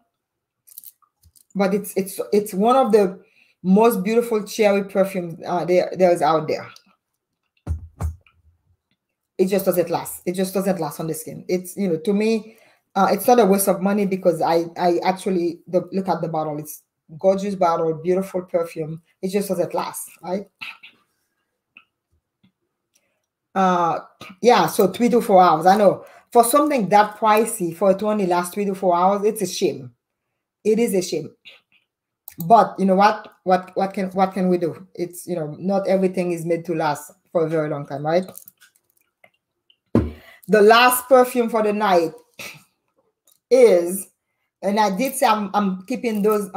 But it's one of the most beautiful cherry perfumes there is out there. It just doesn't last. It just doesn't last on the skin. It's, you know, to me, it's not a waste of money because I actually look at the bottle. It's gorgeous bottle, beautiful perfume. It just doesn't last, right? Yeah, so 3 to 4 hours. I know for something that pricey, for it to only last 3 to 4 hours, it's a shame. It is a shame, but you know what can we do? It's, you know, not everything is made to last for a very long time, right? The last perfume for the night is, and I did say I'm keeping those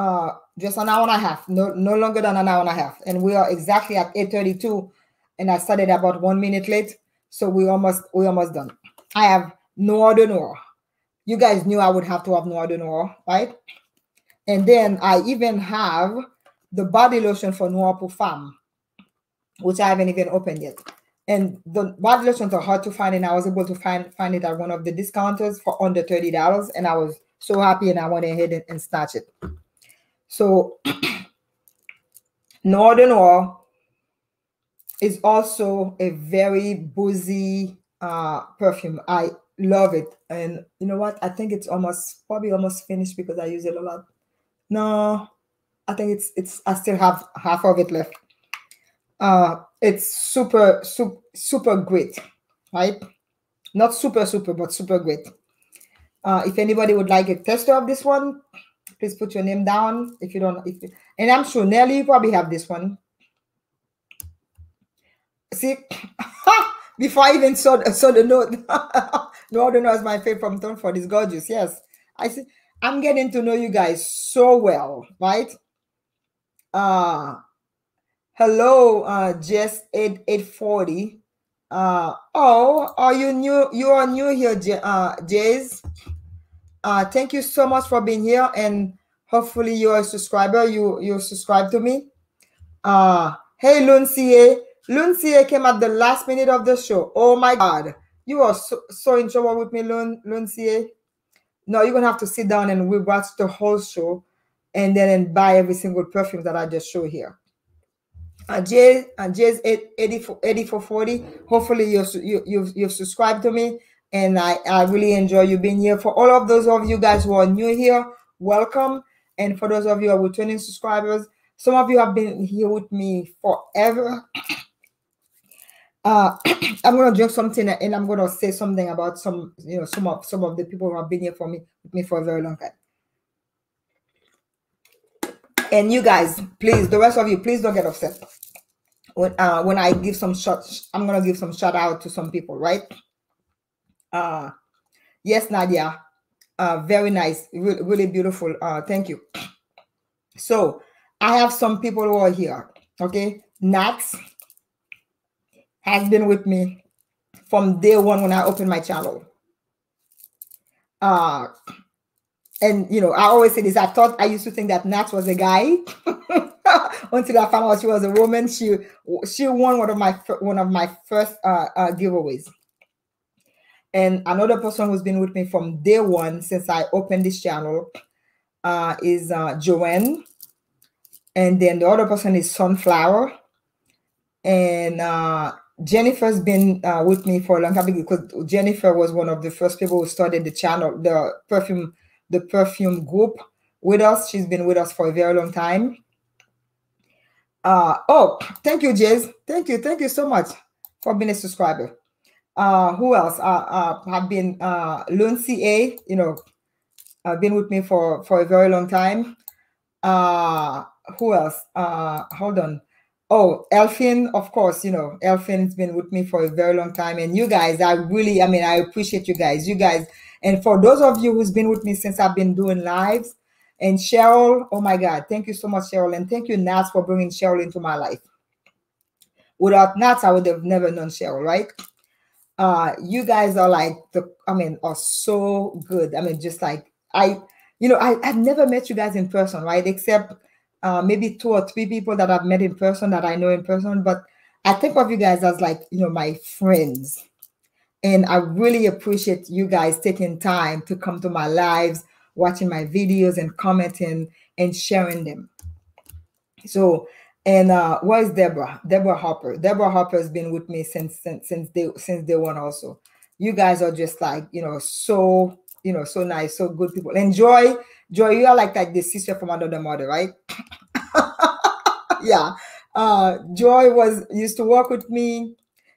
just an hour and a half, no longer than an hour and a half, and we are exactly at 8:32, and I started about 1 minute late, so we almost done. I have Noir de Noir. You guys knew I would have to have Noir de Noir, right? And then I even have the body lotion for Noir pour Femme, which I haven't even opened yet. And the body lotions are hard to find, and I was able to find it at one of the discounters for under $30, and I was so happy, and I went ahead and snatched it. So Noir de Noir is also a very boozy perfume. I love it. And you know what? I think it's probably almost finished because I use it a lot. No, I think it's I still have half of it left. It's super great, right? Not super, but super great. If anybody would like a tester of this one, please put your name down. If you don't, and I'm sure Nelly, you probably have this one. See, before I even saw the note, no, I don't know, it's my favorite from Tom Ford. It's gorgeous. Yes, I see. I'm getting to know you guys so well, right? Hello, Jess 840. Oh, are you new? You are new here, Jays. Thank you so much for being here, and hopefully you're a subscriber. You subscribe to me. Hey, Luncia came at the last minute of the show. Oh my God, you are so in trouble with me, Luncia. No, you're gonna have to sit down and we watch the whole show, and then buy every single perfume that I just show here. Jay's 8440. Hopefully you've subscribed to me, and I really enjoy you being here. For all of those of you guys who are new here, welcome, and for those of you who are returning subscribers, some of you have been here with me forever. I'm gonna drink something, and I'm gonna say something about some of the people who have been here with me for a very long time. And you guys, please, the rest of you, please don't get upset when I give some shots. I'm gonna give some shout out to some people, right? Yes, Nadia, very nice, really beautiful. Thank you. So I have some people who are here. Okay, Nats has been with me from day one when I opened my channel. And, you know, I always say this. I used to think that Nats was a guy until I found out she was a woman. She won one of my first giveaways. And another person who's been with me from day one since I opened this channel is Joanne. And then the other person is Sunflower. And Jennifer's been with me for a long time, because Jennifer was one of the first people who started the channel, the perfume group with us. She's been with us for a very long time. Oh, thank you, Jess. Thank you so much for being a subscriber. Who else? Have been Lucy A. You know, I've been with me for a very long time. Who else? Hold on. Oh, Elfine, of course, you know, Elfine's been with me for a very long time. And you guys, I appreciate you guys. And for those of you who's been with me since I've been doing lives, And Cheryl, oh my God, thank you so much, Cheryl. And thank you, Nats, for bringing Cheryl into my life. Without Nats, I would have never known Cheryl, right? You guys are like, are so good. Just like, I've never met you guys in person, right? Except maybe 2 or 3 people that I've met in person, that I know in person. But I think of you guys as like, my friends. And I really appreciate you guys taking time to come to my lives, watching my videos and commenting and sharing them. So, and where's Deborah? Deborah Hopper. Deborah Hopper has been with me since day one also. You guys are just like, so, so nice, so good people. And Joy, you are like the sister from another mother, right? Yeah. Joy used to work with me.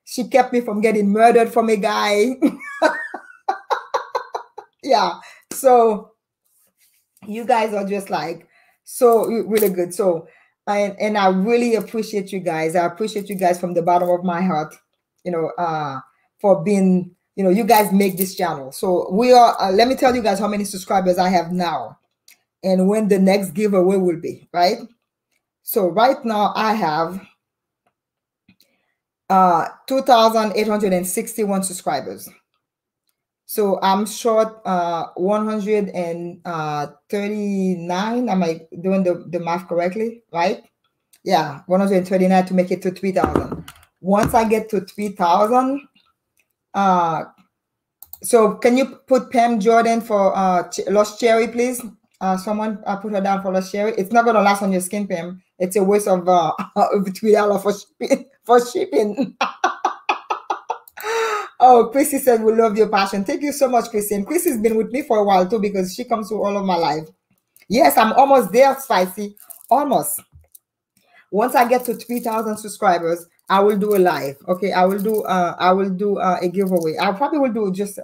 She kept me from getting murdered from a guy. Yeah. So you guys are just like so really good. So and I really appreciate you guys. I appreciate you guys from the bottom of my heart, for being, you guys make this channel. So we are, let me tell you guys how many subscribers I have now and when the next giveaway will be, right? So right now I have 2,861 subscribers. So I'm short 139. Am I doing the math correctly, right? Yeah, 139 to make it to 3,000. Once I get to 3,000, so can you put Pam Jordan for Lost Cherry, please? Someone put her down for Lost Cherry. It's not going to last on your skin, Pam. It's a waste of $3 for shipping. Oh, Chrissy said, we love your passion. Thank you so much, Chrissy. And Chrissy's been with me for a while, too, because she comes to all of my life. Yes, I'm almost there, Spicy. Almost. Once I get to 3,000 subscribers, I will do a live. Okay, I will do a giveaway. I probably will do just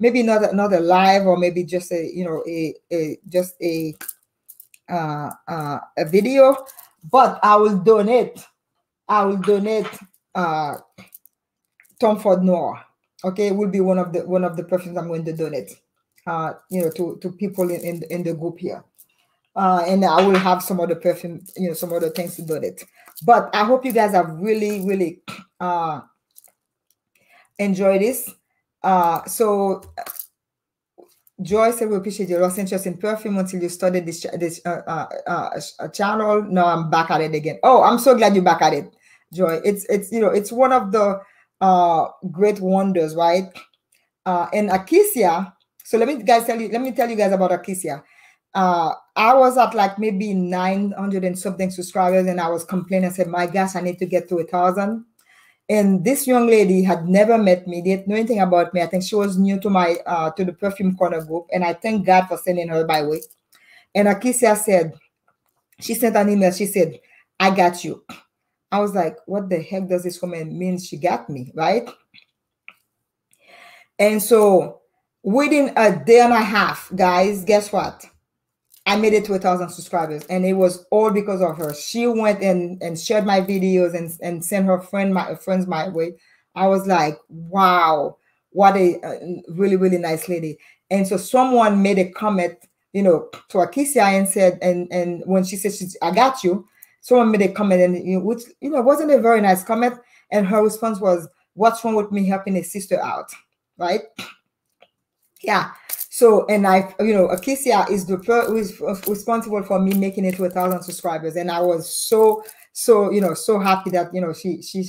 maybe not a live, or maybe just a video. But I will donate Tom Ford Noir, okay, will be one of the persons I'm going to donate, to people in the group here, and I will have some other perfume, some other things to donate. But I hope you guys have really, really enjoyed this. So Joy said, we appreciate your lost interest in perfume until you started this channel. Now I'm back at it again. Oh, I'm so glad you're back at it, Joy. It's one of the great wonders, right? And Akissia, so let me tell you guys about Akissia. I was at like maybe 900 and something subscribers, and I was complaining. I said, my gosh, I need to get to 1,000. And this young lady had never met me, didn't know anything about me. I think she was new to my to the perfume corner group, and I thank God for sending her by way. And Akissia said, she sent an email, she said, I got you. I was like, what the heck does this woman mean she got me, right? And so within a day and a half, guys, guess what? I made it to 1,000 subscribers, and it was all because of her. She went and shared my videos and sent her friends my way. I was like, wow, what a really, really nice lady. And so someone made a comment, to Akissia and said, and when she said, I got you, someone made a comment, and which wasn't a very nice comment, and her response was, "What's wrong with me helping a sister out?" Right? Yeah. So, and I, Akissia is the responsible for me making it to 1,000 subscribers, and I was so happy that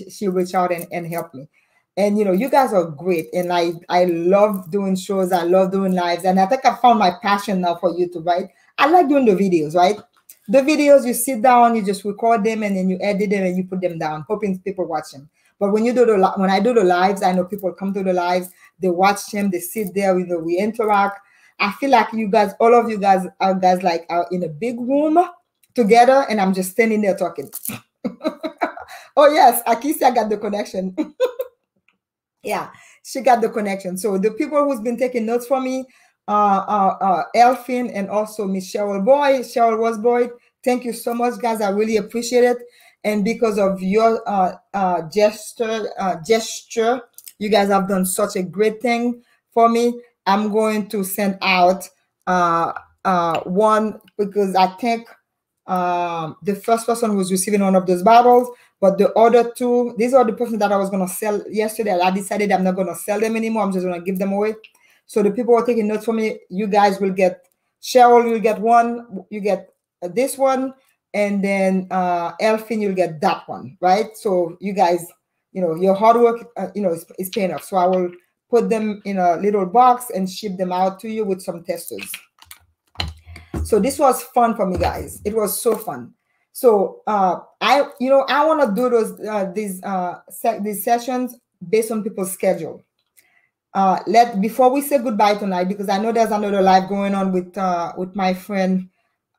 she reached out and helped me, and you guys are great, and I love doing shows, I love doing lives, and I think I found my passion now for YouTube. Right? I like doing the videos. Right? The videos, you sit down, you just record them, and then you edit them and you put them down, hoping people watch them. But when I do the lives, I know people come to the lives, they watch them, they sit there, we interact. I feel like you guys, all of you guys are in a big room together, and I'm just standing there talking. Oh yes, Akissia got the connection. Yeah, she got the connection. So the people who's been taking notes for me, Elfine, and also Miss Cheryl Boyd, Cheryl Westboyd. Thank you so much, guys. I really appreciate it. And because of your gesture, you guys have done such a great thing for me. I'm going to send out one, because I think the first person was receiving one of those bottles, but the other two, these are the person that I was going to sell yesterday. I decided I'm not going to sell them anymore. I'm just going to give them away. So the people who are taking notes for me, you guys will get, Cheryl, you'll get one, you get this one, and then Elfine, you'll get that one, right? So you guys, you know, your hard work, you know, is paying off. So I will put them in a little box and ship them out to you with some testers. So this was fun for me, guys. It was so fun. So I, you know, I want to do those these sessions based on people's schedule. Before we say goodbye tonight, because I know there's another live going on with my friend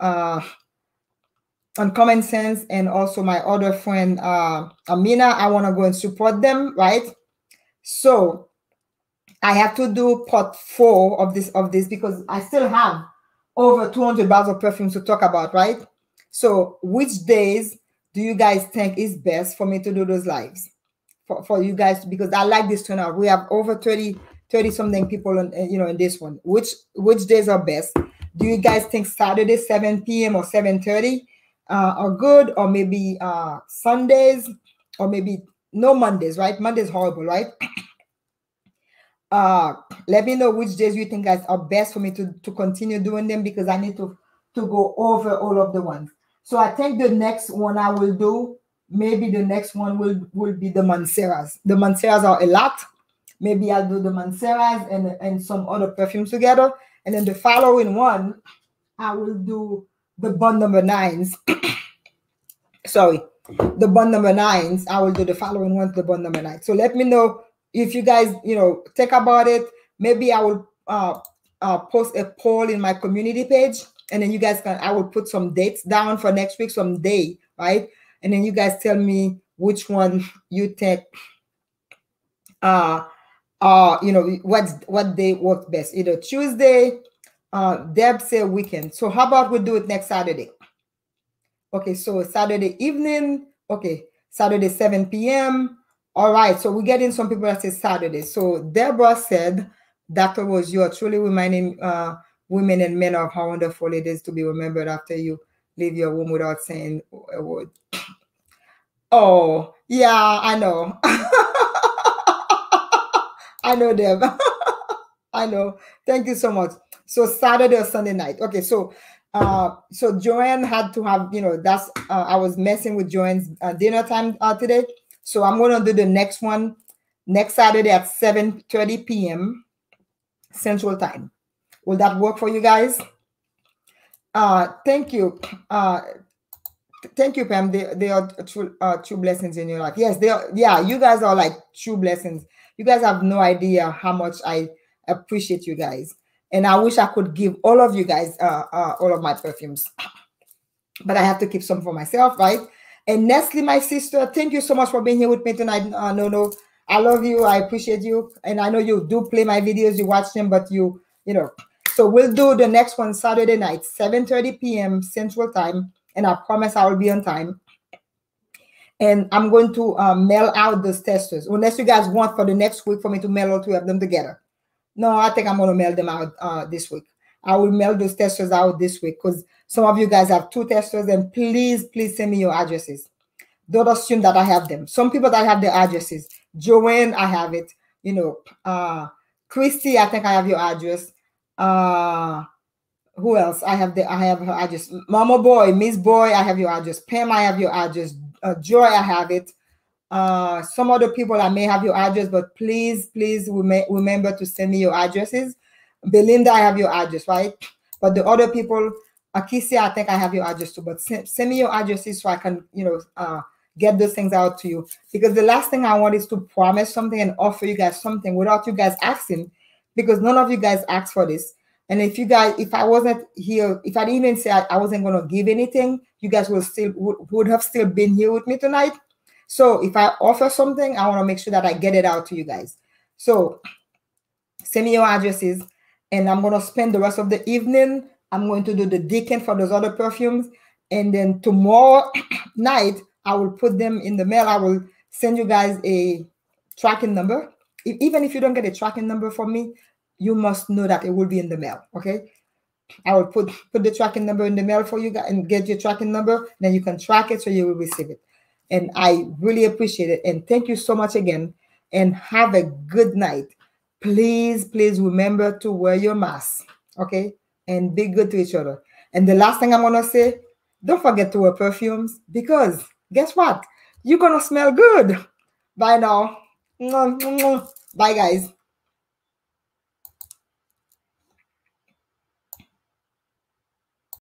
on Common Sense, and also my other friend Amina. I want to go and support them, right? So I have to do part 4 of this because I still have over 200 bags of perfumes to talk about, right? So which days do you guys think is best for me to do those lives? For you guys, because I like this turnout. We have over 30 something people on, you know, in this one. Which days are best? Do you guys think Saturday 7 p.m. or 7:30 are good, or maybe Sundays, or maybe no Mondays, right? Monday's horrible, right? Let me know which days you think guys are best for me to continue doing them, because I need to go over all of the ones. So I think the next one I will do, maybe the next one will be the Manceras. The Manceras are a lot. Maybe I'll do the Manceras and some other perfumes together. And then the following one, I will do the Bond Number 9s. Sorry, the Bond Number 9s. I will do the following one, the Bond Number 9. So let me know if you guys, you know, think about it. Maybe I will post a poll in my community page, and then you guys can, I will put some dates down for next week, some day, right? And then you guys tell me which one you think, you know, what day worked best. Either Tuesday, Deb say weekend. So how about we do it next Saturday? Okay, so Saturday evening. Okay, Saturday 7 p.m. All right, so we're getting some people that say Saturday. So Deborah said, Dr. Rose, you are truly reminding women and men of how wonderful it is to be remembered after you leave your womb without saying a word. Oh, yeah, I know. I know them. I know. Thank you so much. So Saturday or Sunday night. Okay, so so Joanne had to have, you know, that's I was messing with Joanne's dinner time today. So I'm going to do the next one next Saturday at 7:30 p.m. Central Time. Will that work for you guys? Thank you. Thank you, Pam. They are true blessings in your life. Yes, they are. Yeah, you guys are like true blessings. You guys have no idea how much I appreciate you guys. And I wish I could give all of you guys all of my perfumes. But I have to keep some for myself, right? And Nestle, my sister, thank you so much for being here with me tonight. No, I love you. I appreciate you. And I know you do play my videos. You watch them, but you know. So we'll do the next one Saturday night, 7:30 p.m. Central Time. And I promise I will be on time. And I'm going to mail out those testers, unless you guys want for the next week for me to mail all 3 of them together. No, I think I'm going to mail them out this week. I will mail those testers out this week because some of you guys have 2 testers. And please send me your addresses. Don't assume that I have them. Some people that have their addresses. Joanne, I have it. You know, Christy, I think I have your address. Who else? I have her address. Mama Boy, Miss Boy, I have your address. Pam, I have your address. Joy, I have it. Some other people, I may have your address, but please remember to send me your addresses. Belinda, I have your address, right? But the other people, Akissia, I think I have your address too. But send me your addresses so I can, you know, get those things out to you. Because the last thing I want is to promise something and offer you guys something without you guys asking, because none of you guys asked for this. And if you guys, if I wasn't here, if I didn't even say I wasn't going to give anything, you guys would have still been here with me tonight. So if I offer something, I want to make sure that I get it out to you guys. So send me your addresses, and I'm going to spend the rest of the evening. I'm going to do the decant for those other perfumes. And then tomorrow night, I will put them in the mail. I will send you guys a tracking number. Even if you don't get a tracking number from me, you must know that it will be in the mail, okay? I will put the tracking number in the mail for you guys and get your tracking number. Then you can track it so you will receive it. And I really appreciate it. And thank you so much again. And have a good night. Please, please remember to wear your mask. Okay? And be good to each other. And the last thing I'm going to say, don't forget to wear perfumes. Because guess what? You're going to smell good. Bye now. Bye, guys.